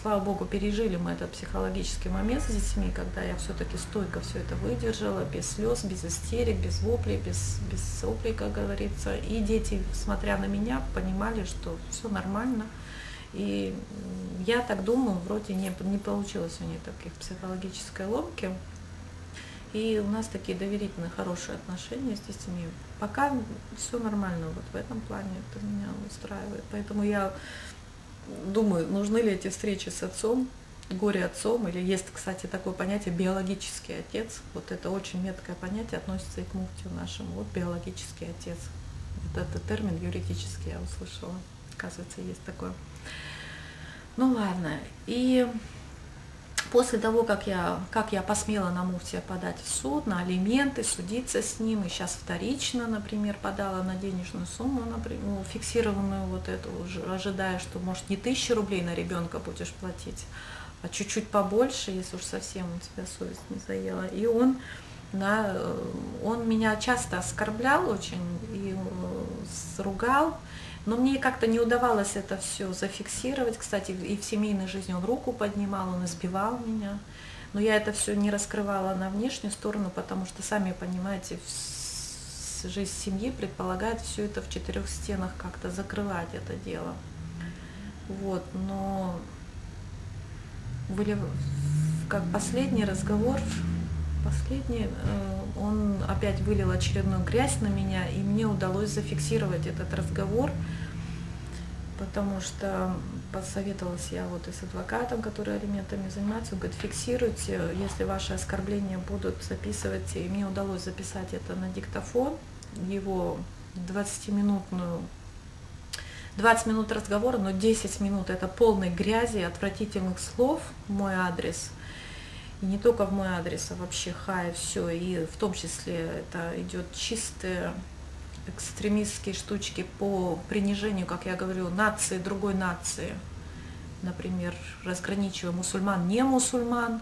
слава Богу, пережили мы этот психологический момент с детьми, когда я все-таки стойко все это выдержала, без слез, без истерик, без воплей, без соплей, как говорится. И дети, смотря на меня, понимали, что все нормально. И я так думаю, вроде не получилось у них таких психологической ломки. И у нас такие доверительные, хорошие отношения с детьми. Пока все нормально, вот в этом плане это меня устраивает. Поэтому я думаю, нужны ли эти встречи с отцом, горе-отцом, или есть, кстати, такое понятие «биологический отец». Вот это очень меткое понятие, относится и к муфтию нашему. Вот биологический отец. Вот этот термин юридический я услышала. Оказывается, есть такое. Ну ладно. И после того, как я посмела на муфтия подать в суд, на алименты, судиться с ним, и сейчас вторично, например, подала на денежную сумму, например, фиксированную вот эту, ожидая, что, может, не 1000 рублей на ребенка будешь платить, а чуть-чуть побольше, если уж совсем у тебя совесть не заела. И он меня часто оскорблял очень и ругал. Но мне как-то не удавалось это все зафиксировать. Кстати, и в семейной жизни он руку поднимал, он избивал меня. Но я это все не раскрывала на внешнюю сторону, потому что, сами понимаете, жизнь семьи предполагает все это в четырех стенах как-то закрывать это дело. Вот, но были, как последний разговор, он опять вылил очередную грязь на меня, и мне удалось зафиксировать этот разговор, потому что посоветовалась я вот и с адвокатом, который алиментами занимается. Он говорит, фиксируйте, если ваши оскорбления будут, записывать. И мне удалось записать это на диктофон, его 20 минут разговора, но 10 минут это полной грязи, отвратительных слов в мой адрес. И не только в мой адрес, а вообще хай, все. И в том числе это идет чистые экстремистские штучки по принижению, как я говорю, нации, другой нации. Например, разграничивая мусульман, не мусульман,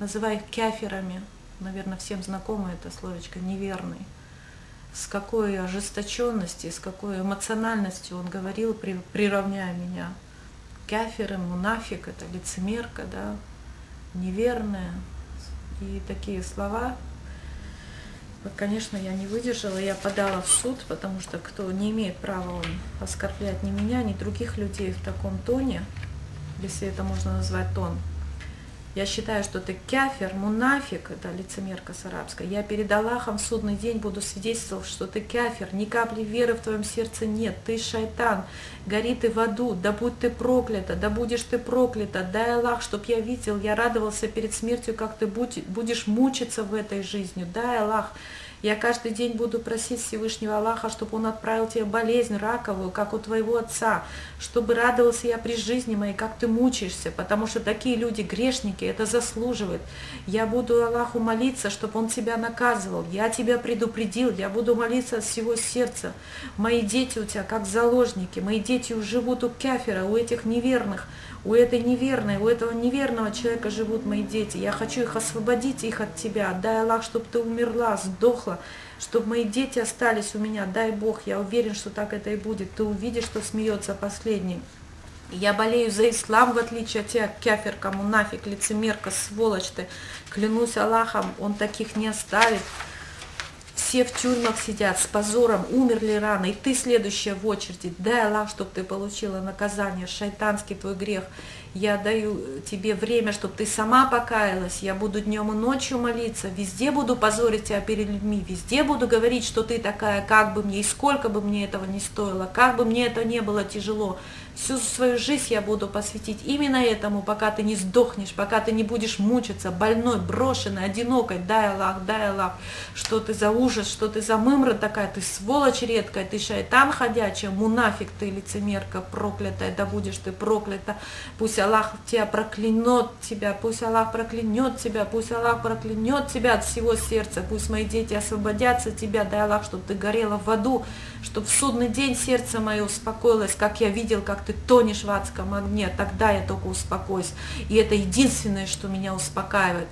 называя их кяфирами. Наверное, всем знакомо это словечко «неверный». С какой ожесточенностью, с какой эмоциональностью он говорил, приравняя меня. Кяфиры, мунафик, это лицемерка, да, неверная. И такие слова. Конечно, я не выдержала, я подала в суд, потому что кто не имеет права, он оскорблять ни меня, ни других людей в таком тоне, если это можно назвать тон. Я считаю, что ты кяфир, мунафик, это лицемерка с арабской. Я перед Аллахом в судный день буду свидетельствовать, что ты кяфир, ни капли веры в твоем сердце нет, ты шайтан, гори ты в аду, да будь ты проклята, да будешь ты проклята, дай Аллах, чтоб я видел, я радовался перед смертью, как ты будешь мучиться в этой жизни, дай Аллах. Я каждый день буду просить Всевышнего Аллаха, чтобы он отправил тебе болезнь раковую, как у твоего отца, чтобы радовался я при жизни моей, как ты мучаешься, потому что такие люди грешники, это заслуживают. Я буду Аллаху молиться, чтобы он тебя наказывал, я тебя предупредил, я буду молиться от всего сердца. Мои дети у тебя как заложники, мои дети живут у кяфера, у этих неверных, у этой неверной, у этого неверного человека живут мои дети. Я хочу их освободить их от тебя, дай Аллах, чтобы ты умерла, сдохла, чтобы мои дети остались у меня, дай Бог, я уверен, что так это и будет. Ты увидишь, что смеется последний. Я болею за ислам, в отличие от тебя, кяфир, мунафик, лицемерка, сволочь ты. Клянусь Аллахом, он таких не оставит. Все в тюрьмах сидят с позором, умерли рано, и ты следующая в очереди. Дай Аллах, чтобы ты получила наказание, шайтанский твой грех. Я даю тебе время, чтобы ты сама покаялась. Я буду днем и ночью молиться, везде буду позорить тебя перед людьми, везде буду говорить, что ты такая, как бы мне, и сколько бы мне этого не стоило, как бы мне это не было тяжело. Всю свою жизнь я буду посвятить именно этому, пока ты не сдохнешь, пока ты не будешь мучиться, больной, брошенной, одинокой. Дай Аллах, что ты за ужас, что ты за мымра такая, ты сволочь редкая, ты шайтан ходячая, мунафик ты, лицемерка проклятая, да будешь ты проклята. Пусть Аллах тебя проклянет тебя, пусть Аллах проклянет тебя, пусть Аллах проклянет тебя от всего сердца, пусть мои дети освободятся от тебя, дай Аллах, чтобы ты горела в аду, чтобы в судный день сердце мое успокоилось, как я видел, как ты тонешь в адском огне, тогда я только успокоюсь, и это единственное, что меня успокаивает.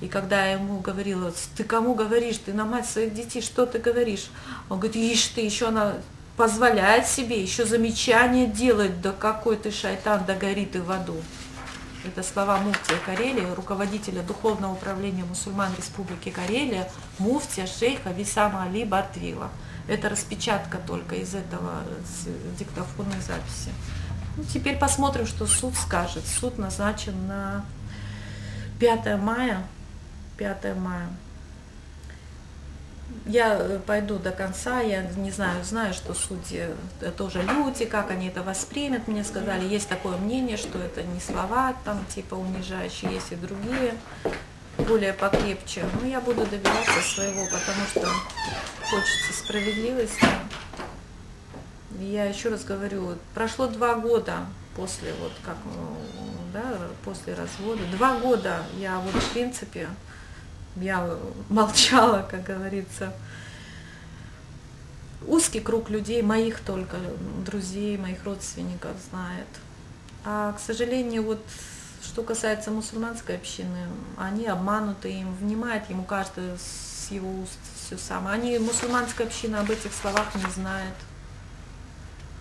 И когда я ему говорила, ты кому говоришь, ты на мать своих детей, что ты говоришь? Он говорит, ишь ты, еще она позволяет себе, еще замечания делает, да какой ты шайтан, да гори ты в аду. Это слова муфтия Карелии, руководителя Духовного управления мусульман Республики Карелия, муфтия шейха Висама Али Бардвила. Это распечатка только из этого диктофонной записи. Ну, теперь посмотрим, что суд скажет. Суд назначен на 5 мая. Я пойду до конца, я не знаю, что судьи тоже люди, как они это воспримут. Мне сказали, есть такое мнение, что это не слова там типа унижающие, есть и другие, более покрепче. Но я буду добиваться своего, потому что хочется справедливости. Я еще раз говорю, прошло 2 года после вот как, да, после развода. 2 года я вот в принципе... Я молчала, как говорится. Узкий круг людей, моих только друзей, моих родственников знает. А, к сожалению, вот что касается мусульманской общины, они обмануты, им внимает, ему каждый с его уст все самое. Мусульманская община об этих словах не знает.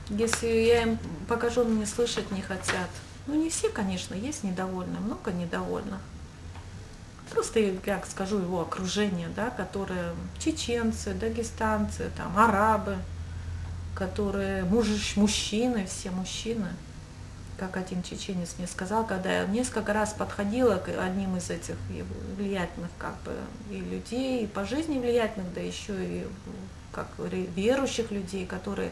Если я им покажу, они слышать не хотят. Ну, не все, конечно, есть недовольные, много недовольных. Просто, как скажу, его окружение, да, которые чеченцы, дагестанцы, там, арабы, которые мужчины, все мужчины. Как один чеченец мне сказал, когда я несколько раз подходила к одним из этих влиятельных, как бы, и людей, и по жизни влиятельных, да еще и как верующих людей, которые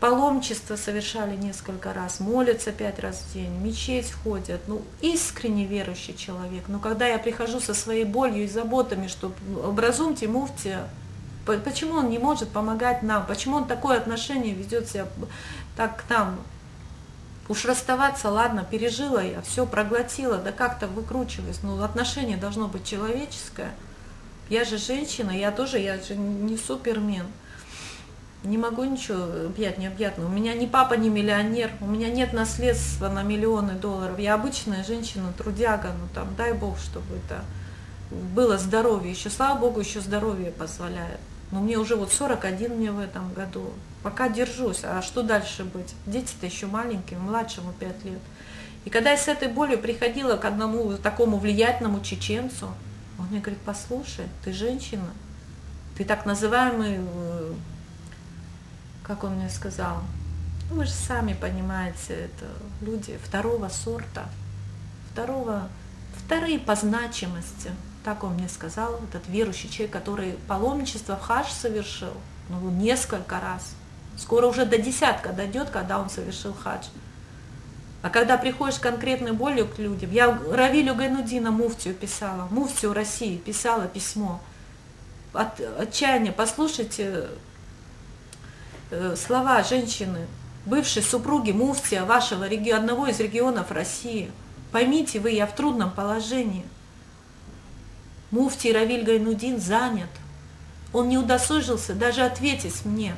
паломничество совершали несколько раз, молятся 5 раз в день, в мечеть ходят, ну, искренне верующий человек. Но когда я прихожу со своей болью и заботами, что образумьте, муфти, почему он не может помогать нам, почему он такое отношение ведет себя так к нам, уж расставаться, ладно, пережила я, все проглотила, да как-то выкручиваюсь, но отношение должно быть человеческое. Я же женщина, я же не супермен. Не могу ничего объять необъятно. У меня ни папа, ни миллионер, у меня нет наследства на миллионы долларов. Я обычная женщина, трудяга, ну там, дай бог, чтобы это было здоровье. Еще, слава богу, еще здоровье позволяет. Но мне уже вот 41 мне в этом году. Пока держусь, а что дальше быть? Дети-то еще маленькие, младшему 5 лет. И когда я с этой болью приходила к одному такому влиятельному чеченцу, он мне говорит, послушай, ты женщина, ты так называемый, как он мне сказал, вы же сами понимаете, это люди второго сорта, вторые по значимости. Так он мне сказал, этот верующий человек, который паломничество в хадж совершил, ну, несколько раз. Скоро уже до 10 дойдет, когда он совершил хадж. А когда приходишь к конкретной болью к людям, я Равилю Гайнутдину, муфтию, писала, муфтию России писала письмо. От отчаяния, послушайте слова женщины, бывшей супруги муфтия вашего региона, одного из регионов России. Поймите вы, я в трудном положении. Муфтий Равиль Гайнутдин занят. Он не удосужился даже ответить мне.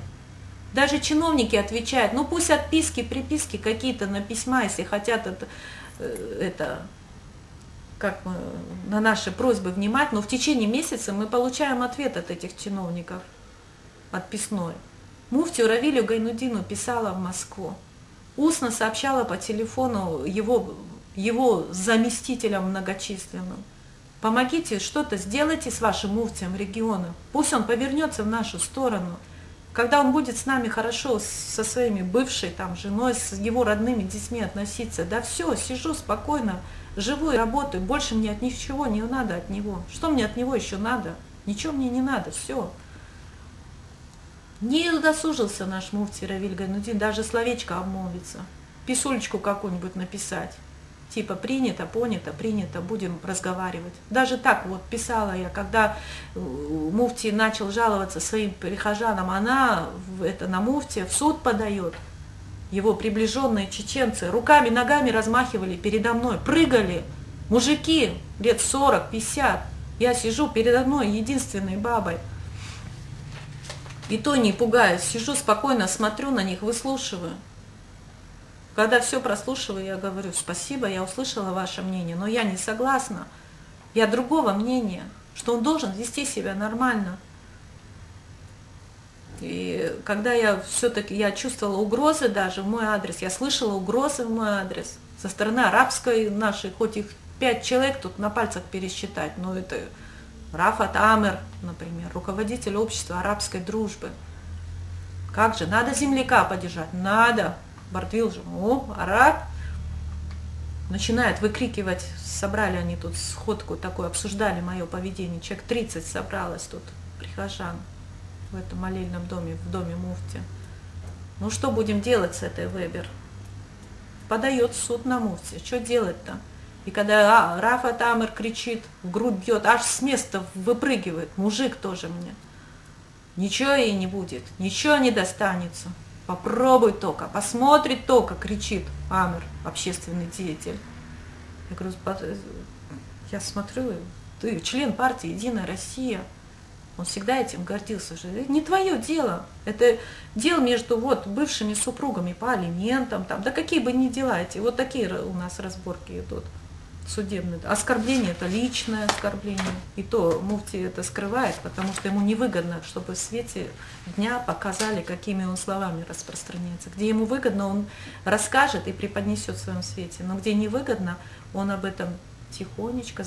Даже чиновники отвечают, ну пусть отписки, приписки какие-то на письма, если хотят это как мы, на наши просьбы внимать, но в течение месяца мы получаем ответ от этих чиновников, отписной. Муфтию Равилю Гайнутдину писала в Москву, устно сообщала по телефону его заместителям многочисленным. Помогите, что-то сделайте с вашим муфтием региона. Пусть он повернется в нашу сторону. Когда он будет с нами хорошо, со своими бывшей там, женой, с его родными детьми относиться, да все, сижу спокойно, живу и работаю, больше мне от ничего не надо от него. Что мне от него еще надо? Ничего мне не надо, все. Не удосужился наш муфтий Равиль Гайнутдин даже словечко обмолвится, писулечку какую-нибудь написать. Типа принято, понято, принято, будем разговаривать. Даже так вот писала я, когда муфти начал жаловаться своим прихожанам, она это, на муфти в суд подает. Его приближенные чеченцы руками, ногами размахивали передо мной, прыгали. Мужики лет 40-50, я сижу передо мной единственной бабой. И то не пугаюсь, сижу спокойно, смотрю на них, выслушиваю. Когда все прослушиваю, я говорю, спасибо, я услышала ваше мнение, но я не согласна. Я другого мнения, что он должен вести себя нормально. И когда я все-таки, я чувствовала угрозы даже в мой адрес, я слышала угрозы в мой адрес со стороны арабской нашей, хоть их 5 человек тут на пальцах пересчитать, но это Рафат Амер, например, руководитель общества арабской дружбы. Как же, надо земляка поддержать, надо. Бардвиль же, о, араб, начинает выкрикивать, собрали они тут сходку такую, обсуждали мое поведение, человек 30 собралось тут, прихожан, в этом молельном доме, в доме муфти. Ну что будем делать с этой Вебер? Подает суд на муфти, что делать-то? И когда Рафат Амер кричит, в грудь бьет, аж с места выпрыгивает, мужик тоже мне, ничего ей не будет, ничего не достанется. Попробуй только, посмотри только, кричит Амер, общественный деятель. Я говорю, я смотрю, ты член партии «Единая Россия». Он всегда этим гордился. Это не твое дело. Это дело между вот бывшими супругами по алиментам, там, да какие бы ни дела эти, вот такие у нас разборки идут. судебный. Оскорбление – это личное оскорбление. И то муфти это скрывает, потому что ему невыгодно, чтобы в свете дня показали, какими он словами распространяется. Где ему выгодно, он расскажет и преподнесет в своем свете. Но где невыгодно, он об этом тихонечко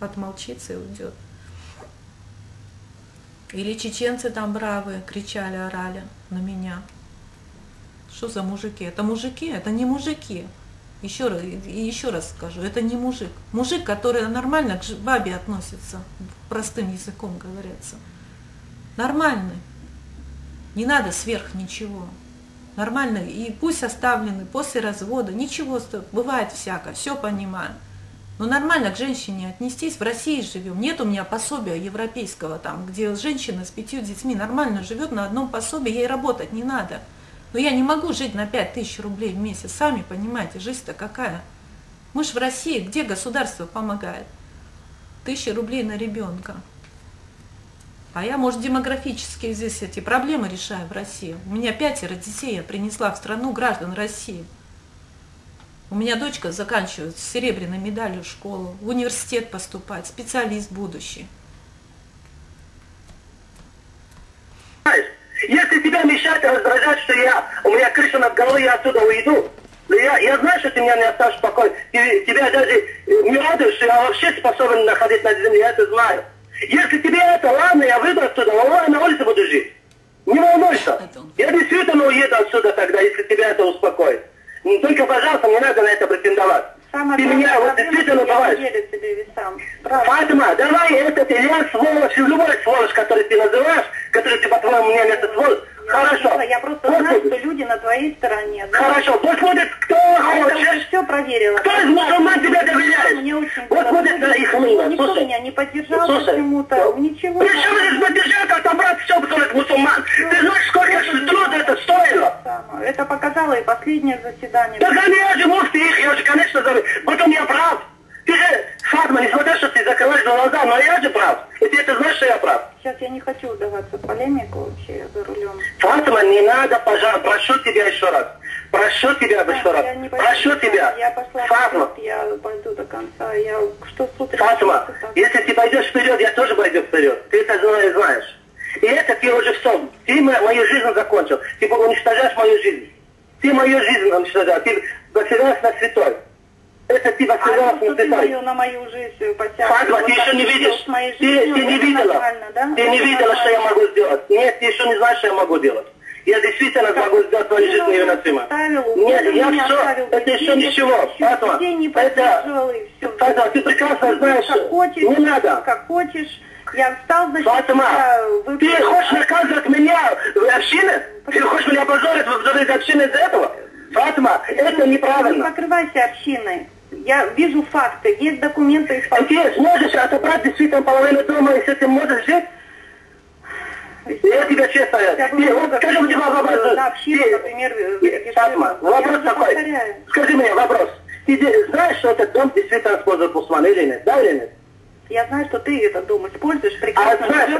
отмолчится и уйдет. Или чеченцы там бравые, кричали, орали на меня. Что за мужики? Это мужики? Это не мужики. Еще раз скажу, это не мужик. Мужик, который нормально к бабе относится, простым языком говорится. Нормальный. Не надо сверх ничего. Нормальный. И пусть оставлены после развода. Ничего, бывает всяко, все понимаю. Но нормально к женщине отнестись. В России живем. Нет у меня пособия европейского, там, где женщина с 5 детьми нормально живет на одном пособии, ей работать не надо. Но я не могу жить на 5000 рублей в месяц, сами понимаете, жизнь-то какая. Мы ж в России, где государство помогает? 1000 рублей на ребенка. А я, может, демографически здесь эти проблемы решаю в России. У меня 5 детей я принесла в страну, граждан России. У меня дочка заканчивает с серебряной медалью школу, в университет поступает, специалист будущий. Если тебя мешать, раздражать, что у меня крыша над головой, я отсюда уйду. Но я знаю, что ты меня не оставишь в покое. Тебя даже не радуешь, что я вообще способен находить на земле, я это знаю. Если тебе это, ладно, я выйду отсюда, но я на улице буду жить. Не волнуйся. Я действительно уеду отсюда тогда, если тебя это успокоит. Но только, пожалуйста, не надо на это претендовать. Самое ты меня вот действительно бываешь. Фатима, давай этот Илья, сволочь, любой сволочь, который ты называешь, который ты, по-твоему, мне не сволочь. Хорошо. Я просто знаю, что люди на твоей стороне. Да? Хорошо. Пусть будет кто хочет. Я все проверила. Кто из мусульман тебя доверяет? Вот будет да, их мило. Никто слушай, меня не поддержал почему-то. Ничего. Ты что будешь поддержать, отобрать все, кто из мусульман? Ну, ты знаешь, сколько труда это стоило? Это показало и последнее заседание. Да, я же муфти их, я же, конечно, зову. Потом я прав. Ты же, Фатма, несмотря, что ты закрываешь глаза, но я же прав. И ты это знаешь, что я прав. Сейчас я не хочу удаваться в полемику вообще, я за рулем. Фатма, не надо, пожалуйста, прошу тебя еще раз. Прошу тебя еще раз. Прошу тебя. Я пошла вперед, я пойду до конца. Я что сутки. Фатма, если ты пойдешь вперед, я тоже пойду вперед. Ты это знаешь. И это ты уже все. Ты мою жизнь закончил. Ты уничтожаешь мою жизнь. Ты мою жизнь уничтожаешь. Ты потерялась на святой. Это ты воссоздал с мою, на мою жизнь посягнул. Фатма, вот ты еще не видишь. Ты не видела. Да? Ты не видела, что я могу сделать. Нет, ты еще не знаешь, что я могу делать. Я действительно могу сделать твою жизнь невыносимо. Нет, я все. Это еще ничего. Фатма, ты прекрасно знаешь. Не надо. Как хочешь. Я встал за Фатма, ты хочешь наказывать меня в общине? Ты хочешь меня позорить в общине из-за этого? Фатма, это неправильно. Не покрывайся общиной. Я вижу факты, есть документы из факты. Ты можешь отобрать действительно половину дома, если ты можешь жить? Я тебя честно говорю. Скажи мне вопрос. На общину, например, Фатма, вопрос такой. Скажи мне вопрос. Ты знаешь, что этот дом действительно использует мусульман или нет? Да или нет? Я знаю, что ты этот дом используешь прекрасно. А знаешь,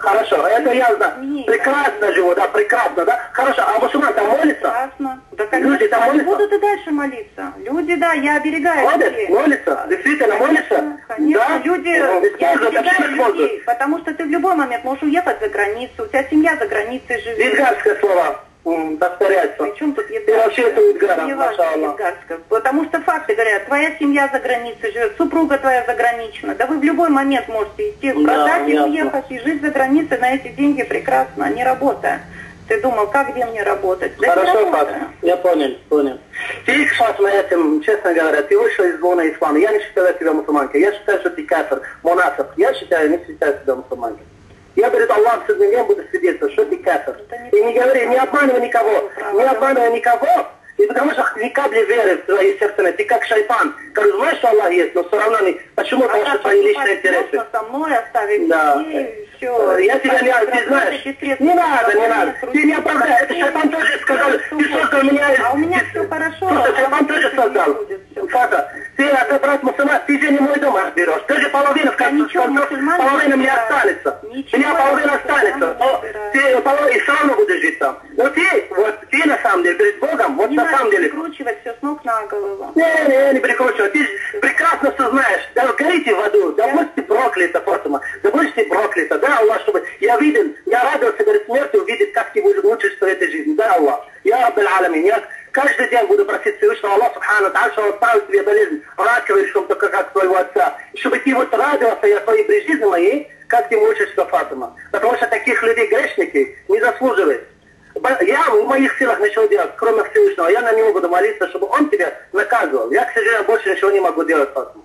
хорошо, это я знаю. Прекрасно живу, да, прекрасно, да. Хорошо, а мусульман там молится? Прекрасно. Да, конечно. Люди там молятся? Будут и дальше молиться. Люди, да, я оберегаю. Ходят, молятся? Действительно молятся? Конечно, да? Люди, я оберегаю людей, потому что ты в любой момент можешь уехать за границу, у тебя семья за границей живет. Визгарское слово. Повторяется. Причем тут Едгарская? Потому что факты говорят, твоя семья за границей живет, супруга твоя загранична. Да вы в любой момент можете идти продать и уехать, и жить за границей на эти деньги прекрасно, не работая. Ты думал, как где мне работать? Да хорошо, Фатма, я понял. Ты, Фатма, этим, честно говоря, ты вышел из лона ислама. Я не считаю тебя мусульманкой, я считаю, что ты кафир, монасов. Я не считаю тебя мусульманкой. Я, говорит, Аллах, сегодня я буду свидетельствовать, что ты кафир. И не говори, не обманывай никого, и потому что ни капли веры в твоей сердце, ты как шайтан, который знаешь, что Аллах есть, но все равно не... Почему? Потому что твои личные интересы. Со мной оставить детей, все. Я тебя не знаешь. Не надо. Ты не оправдай, это шайтан тоже сказал, ты создал меня... А у меня все хорошо. Просто шайтан тоже создал. Фата, ты отобрать мусульман, ты же не мой дом разберешь. Ты же половина, в конце концов, половина мне останется. У меня половина останется. Ты половину и все равно будешь жить там. Но ты, вот ты на самом деле, перед Богом, вот на самом деле... ног на голову. Не прикручивай. Ты же прекрасно все знаешь. Да горите в аду, да будь ты проклята, Фатима. Да будь ты проклята, да, Аллах, чтобы я виден, я радовался перед смертью увидеть, как ты будешь лучше, что этой жизни. Да, Аллах. Я Рабб аль-Алямин. Я каждый день буду просить Всевышнего Аллаха Субхана Тааля, чтобы он оставил тебе болезнь, раковый, чтобы как твоего отца. Чтобы ты вот радовался я своей при жизни моей, как ты мучаешься, Фатима. Потому что таких людей грешники не заслуживают. Я в моих силах ничего делать, кроме Всевышнего. Я на него буду молиться, чтобы он тебя наказывал. Я, к сожалению, больше ничего не могу делать, Фатима.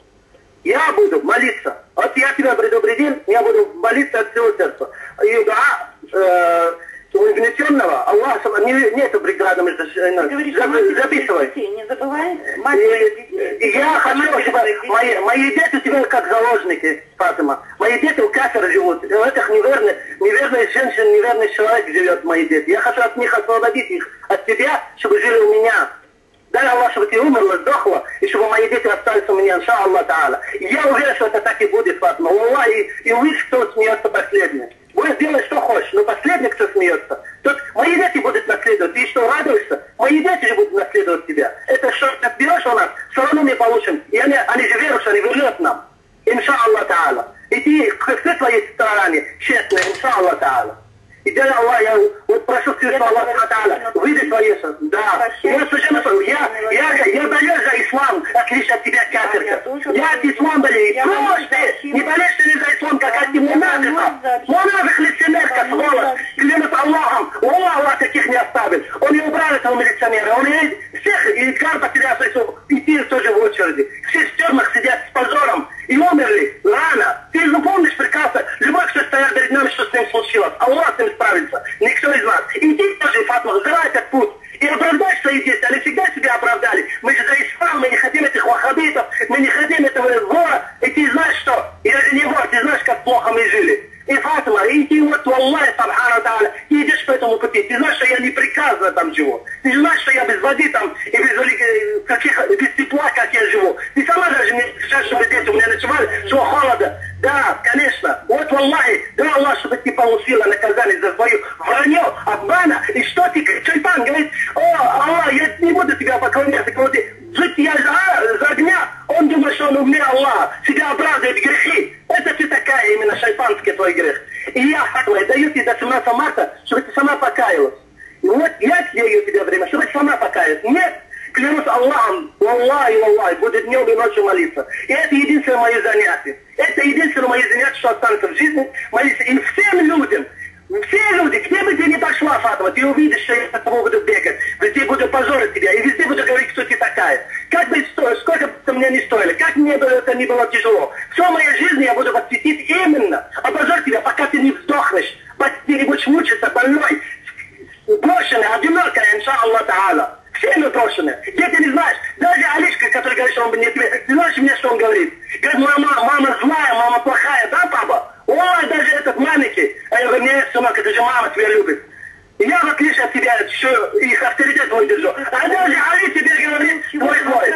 Я буду молиться. Вот я тебя предупредил, я буду молиться от всего сердца. И дуа угнетенного, Аллах, нету преграды между... Записывай. Детей, не забывай, и я хочу, чтобы мои дети у тебя как заложники, Фатима. Мои дети у кафира живут. В этих неверных женщин, неверный человек живет, мои дети. Я хочу от них освободить их, от тебя, чтобы жили у меня. Дай Аллах, чтобы ты умерла, сдохла, и чтобы мои дети остались у меня, инша Аллах Та'аля. Я уверен, что это так и будет, Фатима. Аллах, и увидишь, кто смеется последний. Будешь делать, что хочешь, но последний, кто смеется. Тут мои дети будут наследовать. Ты что, радуешься? Мои дети же будут наследовать тебя. Это что ты берешь у нас, все равно мы получим. И они же верят, что они вернут нам. Инша Аллах Та'аля. И ты все твои стороны, честно, инша Аллах Та'аля. И делай Аллах, я вот прошу Всевышнего Аллаха Та'аля, выйди свои сына. Да. Я болею за ислам, отлично от тебя, кафирка. Я от ислам болею. Не болеешь ты за ислам, как от него надо. Моназах лицемерка, сволочь, клянусь Аллахом. О, Аллах таких не оставит. Он не убрал этого лицемера. Он всех, и Эдгар потерялся, и ты тоже в очереди. Все в тюрьмах сидят с позором. И умерли рано. Ты же помнишь прекрасно, любой, кто стоял перед нами, что с ним случилось. Аллах с ним справится. Никто из нас. И ты тоже, Фатма, забирай этот путь. И оправдай свои дети. Они всегда себя оправдали. Мы же за ислам, мы не хотим этих ваххабитов, мы не хотим этого вора. И ты знаешь что? И даже не вор, ты знаешь, как плохо мы жили. И Фатма, и ты вот, Аллах, Субхана Тааля, ты идешь по этому пути. Ты знаешь, что я не приказана там живу. Ты знаешь, что я без воды там, и без тепла, как я живу. Ты сама даже не хочешь, чтобы дети у меня ночевали, что холода. Да, конечно. Вот, Аллахи, да, Аллах, чтобы ты получила наказание за свою вранье, обмана. И что ты, шайтан, говорит, о, Аллах, я не буду тебя поклоняться, когда ты жить я за огня. Он думает, что он умнее Аллах, себя оправдывает грехи. Это ты такая именно шайтанский твой грех. И я, Фатма, даю тебе до 17 марта, чтобы ты сама покаялась. И вот я даю тебе время, чтобы ты сама покаялась. Нет, клянусь Аллахом, Аллах, будет днем и ночью молиться. И это единственное мое занятие. Это единственное мое занятие, что останется в жизни, молиться. И всем людям, все люди, где бы ты ни пошла, Фатма, ты увидишь, что я от того буду бегать, везде буду позорить тебя, и везде буду говорить, кто ты такая. Как бы сколько бы это мне не стоило, как мне бы это не было тяжело. Всю мою жизнь я буду посвятить именно обожать тебя, пока ты не вздохнешь, пока ты не будешь мучиться, больной, брошенной, одинокой, инша Аллах Та'аля. Все мы брошены. Дети не знаешь, даже Алишка, который говорит, что он мне тебе, ты знаешь мне, что он говорит? Говорит, мама злая, мама плохая, да, папа? Ой, даже этот маленький, а я говорю, нет, сынок, это же мама тебя любит. Я вот лишь от тебя их авторитет твой держу. А даже Али тебе говорит, твой.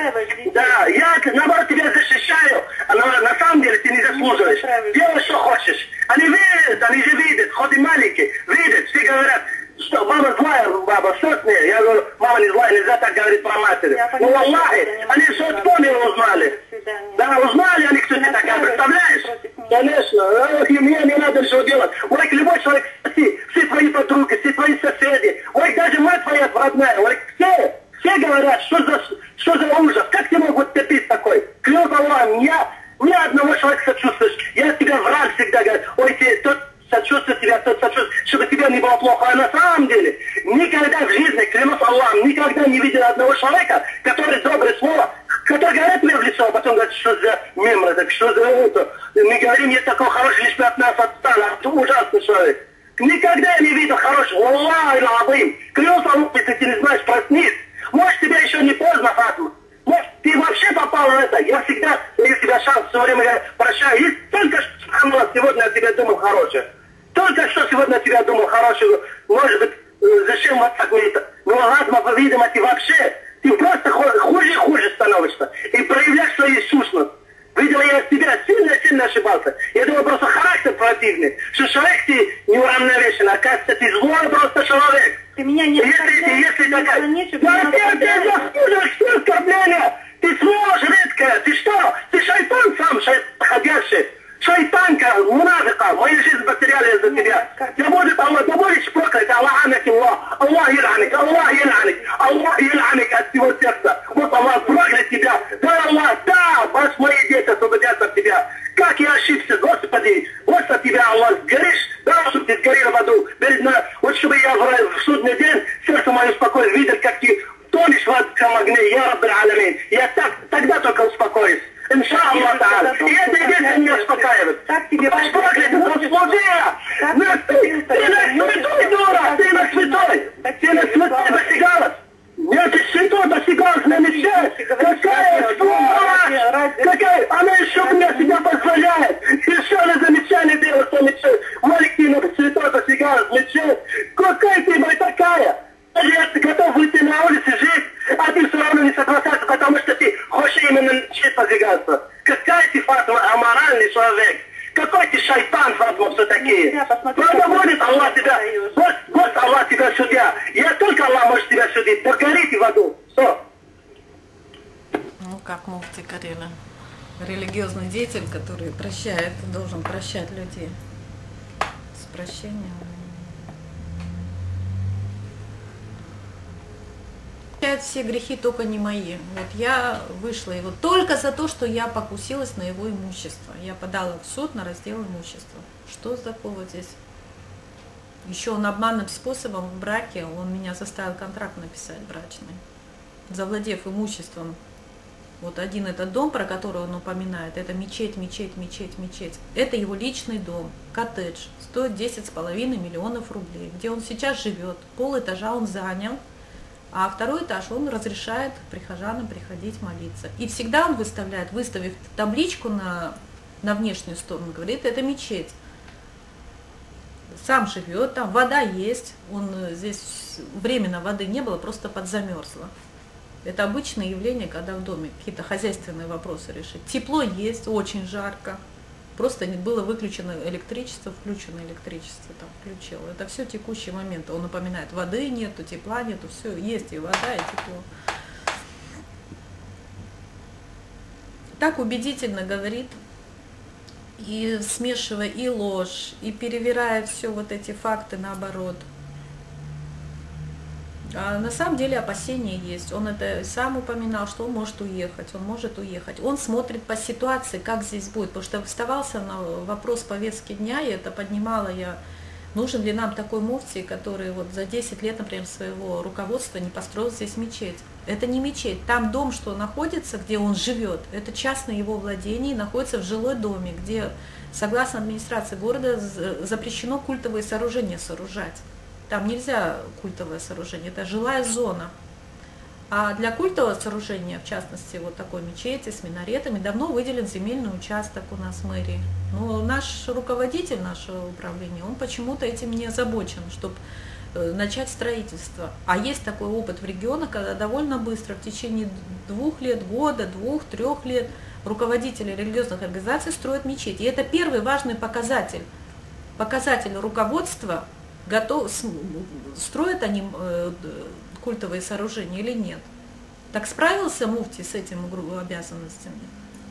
Да, я наоборот тебя защищаю, но на самом деле ты не заслуживаешь. Делай, что хочешь. Они видят, они же видят, хоть и маленькие, видят, все говорят, что мама злая, баба, что с ней? Я говорю, мама не злая, нельзя так говорить про матери. Ну, Аллахи, они все от помимо узнали. Да, узнали они, кто ты такая, представляешь? Конечно, мне не надо ничего делать. Ой, любой человек, все твои подруги, все твои соседи, ой, даже мать твоя родная, ой, все говорят, что за ужас, как ты могут терпеть такой? Клянусь Аллахом, мне одного человека сочувствуешь, я тебя враг всегда говорю, ой, тот сочувствует тебя, тот сочувствует, чтобы тебе не было плохо. А на самом деле, никогда в жизни, клянусь Аллахом, никогда не видел одного человека, который доброе слово, который говорит мне в лицо, а потом говорит, что за мемра, так что за это. Мы говорим, нет такого хорошего, лишь от нас отстало, а ты ужасный человек. Никогда я не видел хорошего, Аллах и Лабым. Клянусь Аллахом, если ты не знаешь, проснись. Может, тебя еще не поздно, Фатма. Может, ты вообще попал в это. Я всегда даю себя шанс, все время я прощаю. И только что сегодня о тебе думал хорошее. Только что сегодня о тебе думал хорошее. Может быть, зачем вот так говорит? Ну, Фатма, по-видимому, ты вообще... Ты просто хуже и хуже становишься. И проявляешь свою сущность. Видимо, я от тебя сильно-сильно ошибался. Я думаю, просто характер противный. Что человек ты неуравновешен. Оказывается, ты злой просто человек. Ты меня не оскорбляешь, ты меня звонишь, и ты меня оскорбляешь. Все оскорбления. Ты сволочь редкая. Ты что? Ты шайтан сам, ходящий. Шайтанка, муназика. Мою жизнь потеряли из-за тебя. Да будет Аллах, да будешь проклят. Аллах анак, Аллах. Аллах еланик, Аллах еланик. Аллах еланик от всего сердца. Вот Аллах проклят тебя. Да, Аллах, да, ваш мои дети освободятся от тебя. Как я ошибся, Господи. Вот от тебя, Аллах, сгоришь. Да, чтобы ты сгорел в аду. Вот чтобы я в судный день сердце мое успокоилось, видел, как ты тонешь в адском огне, я Рабб аль-Алямин. Я тогда только успокоюсь. Иншаллах, Та'аль. И это единственное меня успокаивает. Ваш проклятый, прослужия! Ты на святой, дура! Ты на святой! Ты на святой достигалась! Я ты святой достигалась на мечте! Какая сумма! Какая! Она еще мне себя позволяет! Еще она замечание делает на мечте! Маленький святой достигалась в мечте! Какая ты бы такая! Я готов выйти на улицу жить, а ты все равно не согласился, потому что ты хочешь именно начать подвигаться. Какая ты, Фатма, аморальный человек? Какой ты шайтан, Фатма, все-таки? Правда будет Аллах тебя, вот Аллах тебя судья. Я только Аллах может тебя судить, да гори ты в аду. Все. Ну как муфти Карелия? Религиозный деятель, который прощает, должен прощать людей. С прощением. Все грехи, только не мои. Вот я вышла его только за то, что я покусилась на его имущество. Я подала в суд на раздел имущества. Что за повод здесь? Еще он обманным способом в браке, он меня заставил контракт написать брачный, завладев имуществом. Вот один этот дом, про который он упоминает, это мечеть, мечеть, мечеть, мечеть. Это его личный дом, коттедж, стоит 10,5 миллионов рублей, где он сейчас живет. Полэтажа он занял. А второй этаж он разрешает прихожанам приходить молиться. И всегда он выставляет, выставив табличку на внешнюю сторону, говорит, это мечеть. Сам живет, там вода есть, он здесь временно воды не было, просто подзамерзла. Это обычное явление, когда в доме какие-то хозяйственные вопросы решить. Тепло есть, очень жарко, просто было выключено электричество, включено электричество, там включил. Это все текущий момент. Он напоминает, воды нету, тепла нету, все, есть и вода, и тепло. Так убедительно говорит, и смешивая и ложь, и перевирая все вот эти факты наоборот. А на самом деле опасения есть. Он это сам упоминал, что он может уехать. Он может уехать. Он смотрит по ситуации, как здесь будет. Потому что вставался на вопрос повестки дня, и это поднимала я. Нужен ли нам такой муфти, который вот за 10 лет, например, своего руководства не построил здесь мечеть? Это не мечеть. Там дом, что находится, где он живет, это частное его владение, находится в жилой доме, где, согласно администрации города, запрещено культовые сооружения сооружать. Там нельзя культовое сооружение, это жилая зона. А для культового сооружения, в частности, вот такой мечети с минаретами, давно выделен земельный участок у нас в мэрии. Но наш руководитель нашего управления, он почему-то этим не озабочен, чтобы начать строительство. А есть такой опыт в регионах, когда довольно быстро, в течение 2 лет, года, 2–3 лет, руководители религиозных организаций строят мечети. И это первый важный показатель. Показатель руководства. Готов, строят они культовые сооружения или нет. Так справился муфти с этим обязанностями,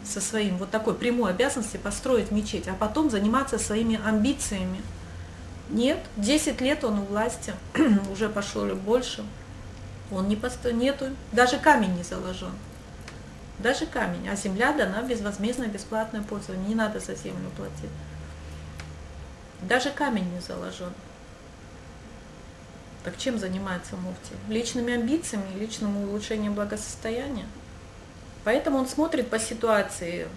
со своим вот такой прямой обязанностью построить мечеть, а потом заниматься своими амбициями? Нет, 10 лет он у власти, уже пошло ли больше, он не построил, нету, даже камень не заложен. Даже камень, а земля дана безвозмездно, бесплатное пользование, не надо за землю платить. Даже камень не заложен. Так чем занимается муфти? Личными амбициями, личным улучшением благосостояния? Поэтому он смотрит по ситуации,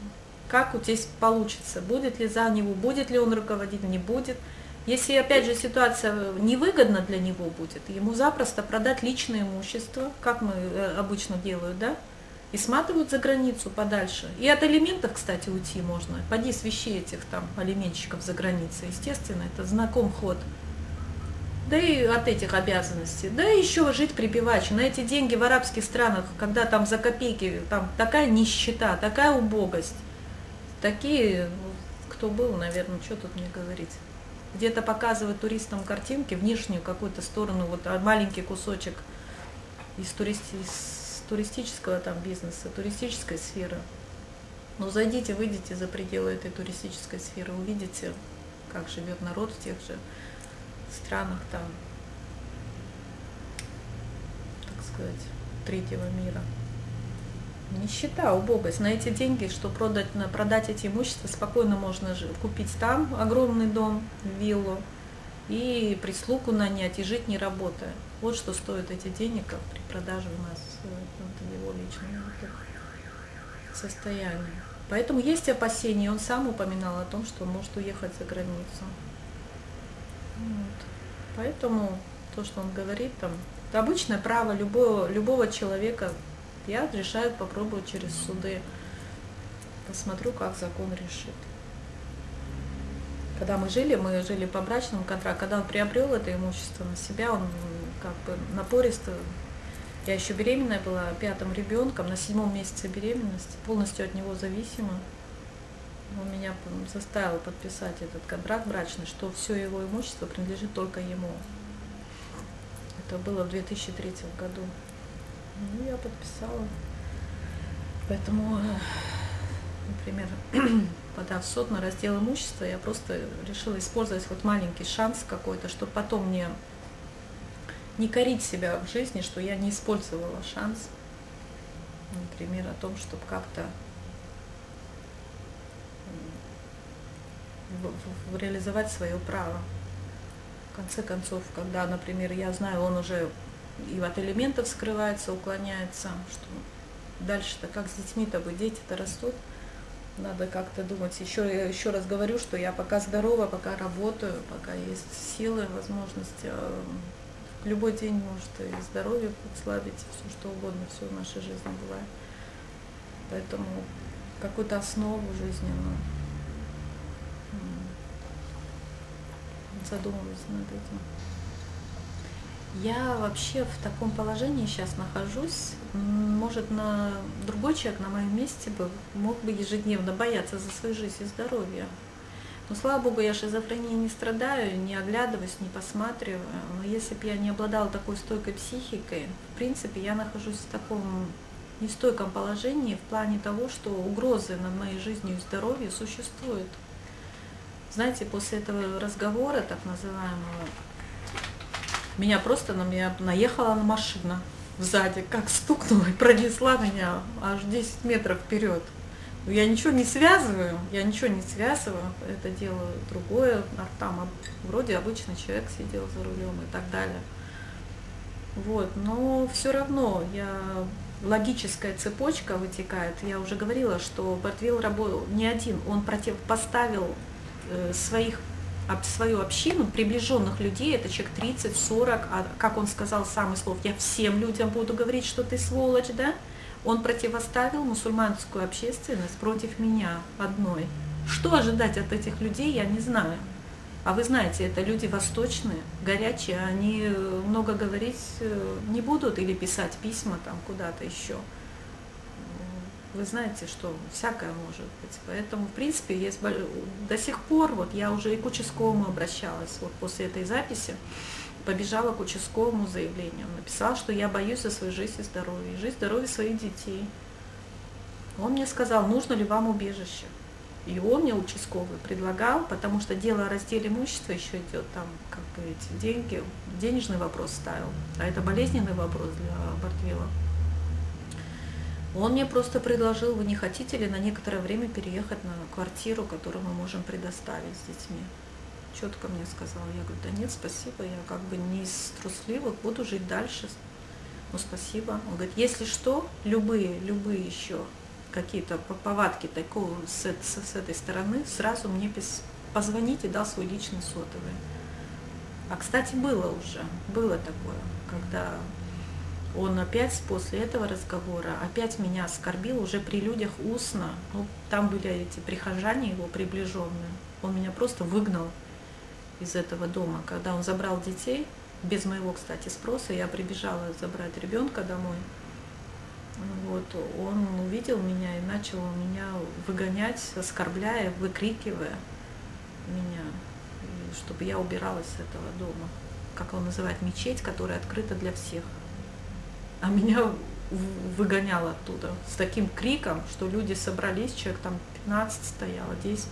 как у тебя получится, будет ли за него, будет ли он руководить, не будет. Если, опять же, ситуация невыгодна для него будет, ему запросто продать личное имущество, как мы обычно делают, да? И сматывают за границу подальше. И от алиментов, кстати, уйти можно. Поди свищи этих там алиментщиков за границей, естественно, это знаком ход. Да и от этих обязанностей, да и еще жить припеваючи. На эти деньги в арабских странах, когда там за копейки, там такая нищета, такая убогость. Такие, кто был, наверное, что тут мне говорить. где-то показывать туристам картинки, внешнюю какую-то сторону, вот маленький кусочек из туристического там бизнеса, туристической сферы. Но зайдите, выйдите за пределы этой туристической сферы, увидите, как живет народ в тех же странах там, так сказать, третьего мира. Нищета, убогость. На эти деньги, что продать эти имущества, спокойно можно купить там огромный дом, виллу, и прислугу нанять, и жить не работая. Вот что стоят эти деньги при продаже у нас его личного состояния. Поэтому есть опасения, он сам упоминал о том, что он может уехать за границу. Вот. Поэтому то, что он говорит, там, это обычное право любого человека. Я решаю, попробую через суды. Посмотрю, как закон решит. Когда мы жили по брачному контракту. Когда он приобрел это имущество на себя, он как бы напористо. Я еще беременная была, 5-м ребенком, на 7-м месяце беременности, полностью от него зависима. Он меня заставил подписать этот контракт брачный, что все его имущество принадлежит только ему. Это было в 2003 году. Ну, я подписала. Поэтому, например, подав в суд на раздел имущества, я просто решила использовать вот маленький шанс какой-то, чтобы потом не корить себя в жизни, что я не использовала шанс, например, о том, чтобы как-то реализовать свое право. В конце концов, когда, например, я знаю, он уже и от элементов скрывается, уклоняется, что дальше-то как с детьми-то быть, дети-то растут, надо как-то думать. Еще раз говорю, что я пока здорова, пока работаю, пока есть силы, возможности. Любой день может и здоровье подслабить, все что угодно, все в нашей жизни бывает. Поэтому какую-то основу жизненную задумываюсь над этим. Я вообще в таком положении сейчас нахожусь. Может, на другой человек на моем месте бы мог бы ежедневно бояться за свою жизнь и здоровье. Но, слава богу, я шизофренией не страдаю, не оглядываюсь, не посматриваю. Но если бы я не обладала такой стойкой психикой, в принципе, я нахожусь в таком нестойком положении в плане того, что угрозы над моей жизнью и здоровьем существуют. Знаете, после этого разговора, так называемого, меня просто на меня наехала машина сзади, как стукнула и пронесла меня аж 10 метров вперед. Я ничего не связываю, это делаю другое, а там вроде обычный человек сидел за рулем и так далее. Вот, но все равно логическая цепочка вытекает. Я уже говорила, что Бардвиль работал не один, он противопоставил свою общину, приближенных людей, это человек 30-40, а как он сказал сам из слов, я всем людям буду говорить, что ты сволочь, да? Он противоставил мусульманскую общественность против меня одной. Что ожидать от этих людей, я не знаю. А вы знаете, это люди восточные, горячие, они много говорить не будут или писать письма там куда-то еще. Вы знаете, что всякое может быть. Поэтому, в принципе, есть до сих пор, вот я уже и к участковому обращалась, вот после этой записи, побежала к участковому заявлению, написала, что я боюсь за свою жизнь и здоровье, жизнь и здоровье своих детей. Он мне сказал, нужно ли вам убежище. И он мне, участковый, предлагал, потому что дело о разделе имущества еще идет, там, как бы, эти деньги, денежный вопрос ставил, а это болезненный вопрос для Бардвиля. Он мне просто предложил, вы не хотите ли на некоторое время переехать на квартиру, которую мы можем предоставить с детьми. Четко мне сказал, я говорю, да нет, спасибо, я как бы не из трусливых, буду жить дальше, ну спасибо. Он говорит, если что, любые еще какие-то повадки такого с этой стороны, сразу мне позвоните, дал свой личный сотовый. А, кстати, было такое, когда он опять после этого разговора опять меня оскорбил уже при людях устно, ну там были эти прихожане его приближенные, он меня просто выгнал из этого дома, когда он забрал детей, без моего, кстати, спроса, я прибежала забрать ребенка домой, вот, он увидел меня и начал меня выгонять, оскорбляя, выкрикивая меня. чтобы я убиралась с этого дома. Как он называет, мечеть, которая открыта для всех. А меня выгонял оттуда с таким криком, что люди собрались, человек там 15 стояло, 10-15.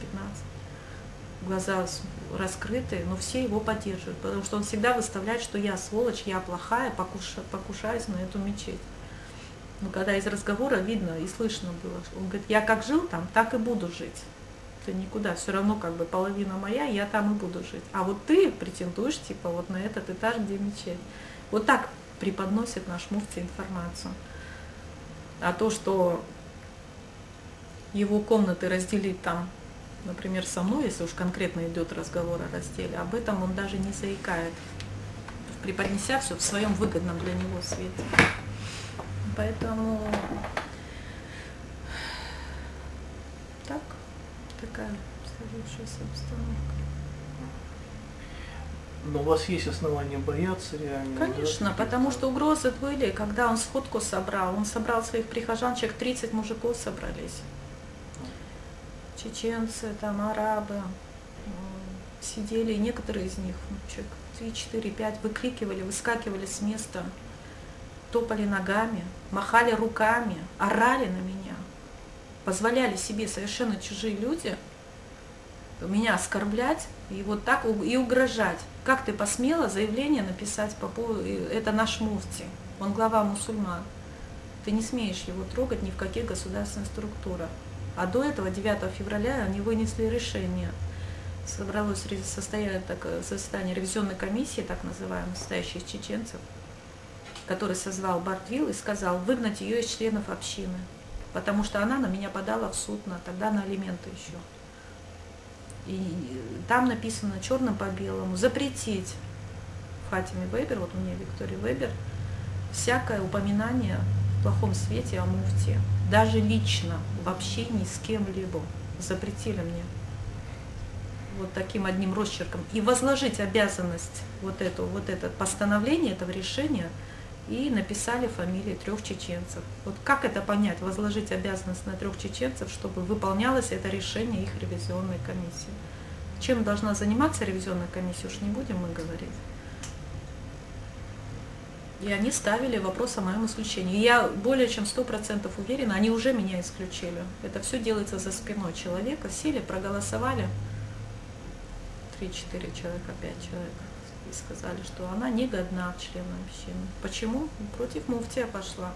Глаза раскрыты, но все его поддерживают, потому что он всегда выставляет, что я сволочь, я плохая, покушаюсь на эту мечеть. Но когда из разговора видно и слышно было, он говорит, я как жил там, так и буду жить. Ты никуда, все равно как бы половина моя, я там и буду жить. А вот ты претендуешь типа вот на этот этаж, где мечеть. Вот так преподносит наш муфти информацию. А то, что его комнаты разделить там, например, со мной, если уж конкретно идет разговор о разделе, об этом он даже не заикает, преподнеся все в своем выгодном для него свете. Поэтому так, такая сложившаяся обстановка. Но у вас есть основания бояться реально? Конечно, да? Потому что угрозы были, когда он сходку собрал. Он собрал своих прихожан, человек 30 мужиков собрались. Чеченцы, там, арабы, сидели, некоторые из них, человек 3, 4, 5, выкрикивали, выскакивали с места, топали ногами, махали руками, орали на меня, позволяли себе совершенно чужие люди меня оскорблять и вот так и угрожать. Как ты посмела заявление написать по поводу, это наш муфти, он глава мусульман, ты не смеешь его трогать ни в каких государственных структурах. А до этого, 9 февраля, они вынесли решение. Собралось состояние ревизионной комиссии, так называемой, состоящей из чеченцев, который созвал Бардвиль и сказал выгнать ее из членов общины, потому что она на меня подала в суд, тогда на алименты еще. И там написано черным по белому, запретить в Фатиме Вебер, вот у меня Виктория Вебер, всякое упоминание в плохом свете о муфте. Даже лично, в общении с кем-либо. Запретили мне вот таким одним росчерком. И возложить обязанность вот это постановление, этого решения, и написали фамилии 3 чеченцев. Вот как это понять? Возложить обязанность на 3 чеченцев, чтобы выполнялось это решение их ревизионной комиссии. Чем должна заниматься ревизионная комиссия, уж не будем мы говорить. И они ставили вопрос о моем исключении. И я более чем 100% уверена, они уже меня исключили. Это все делается за спиной человека. Сели, проголосовали. 3-4 человека, 5 человек. И сказали, что она не годна члена общины. Почему? Против муфтия пошла.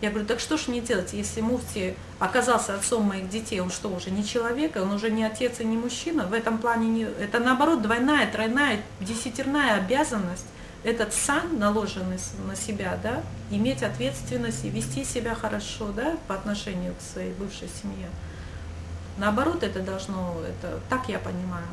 Я говорю, так что ж мне делать, если муфтий оказался отцом моих детей, он что, уже не человек, он уже не отец и не мужчина? В этом плане не... это наоборот двойная, тройная, десятерная обязанность. Этот сан, наложенный на себя, да, иметь ответственность и вести себя хорошо, да, по отношению к своей бывшей семье. Наоборот, это должно, это так я понимаю.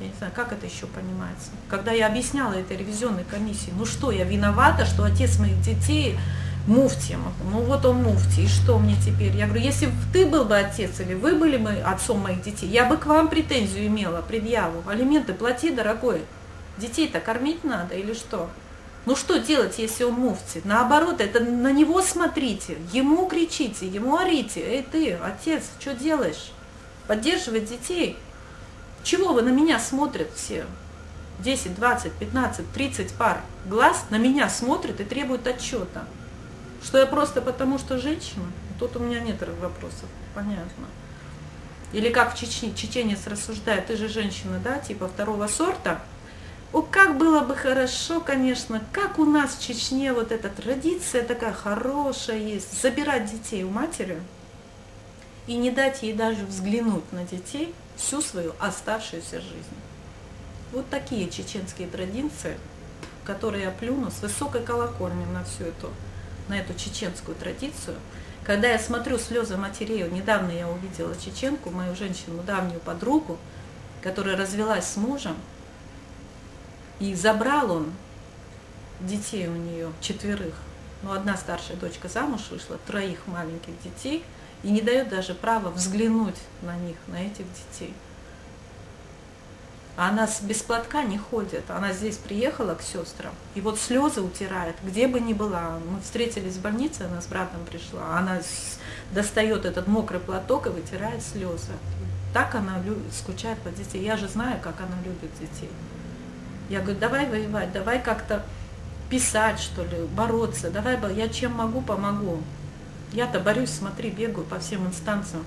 Я не знаю, как это еще понимается. Когда я объясняла этой ревизионной комиссии, ну что, я виновата, что отец моих детей муфти, ну вот он муфти, и что мне теперь? Я говорю, если бы ты был бы отец или вы были бы отцом моих детей, я бы к вам претензию имела, предъяву, алименты плати, дорогой. Детей-то кормить надо или что? Ну что делать, если он муфти? Наоборот, это на него смотрите, ему кричите, ему орите. Эй ты, отец, что делаешь? Поддерживать детей? Чего вы на меня смотрят все? 10, 20, 15, 30 пар глаз на меня смотрят и требуют отчета. Что я просто потому, что женщина? Тут у меня нет вопросов, понятно. Или как в Чечне, чеченец рассуждает, ты же женщина, да, типа второго сорта. О, как было бы хорошо, конечно, как у нас в Чечне вот эта традиция такая хорошая есть, забирать детей у матери и не дать ей даже взглянуть на детей всю свою оставшуюся жизнь. Вот такие чеченские традиции, которые я плюну с высокой колокольни на всю эту, чеченскую традицию. Когда я смотрю слезы матерей, недавно я увидела чеченку, мою женщину, давнюю подругу, которая развелась с мужем, и забрал он детей у нее, 4. Но одна старшая дочка замуж вышла, 3 маленьких детей, и не дает даже права взглянуть на них, на этих детей. А она без платка не ходит. Она здесь приехала к сестрам, и вот слезы утирает, где бы ни была. Мы встретились в больнице, она с братом пришла, она достает этот мокрый платок и вытирает слезы. Так она любит, скучает по детям. Я же знаю, как она любит детей. Я говорю, давай воевать, давай как-то писать, что ли, бороться. Давай, я чем могу, помогу. Я-то борюсь, смотри, бегаю по всем инстанциям.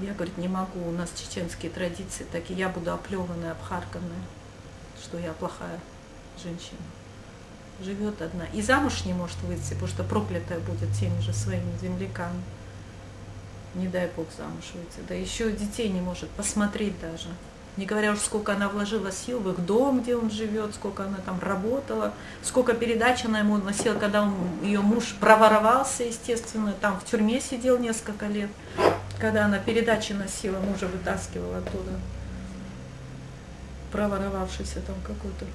Я, говорит, не могу, у нас чеченские традиции такие, я буду оплеванная, обхарканная, что я плохая женщина. Живет одна. И замуж не может выйти, потому что проклятая будет теми же своими земляками. Не дай Бог замуж выйти. Да еще и детей не может посмотреть даже. Не говоря уж, сколько она вложила сил в их дом, где он живет, сколько она там работала, сколько передач она ему носила, когда он, ее муж проворовался, естественно, там в тюрьме сидел несколько лет, когда она передачи носила, мужа вытаскивала оттуда, проворовавшийся там какой-то.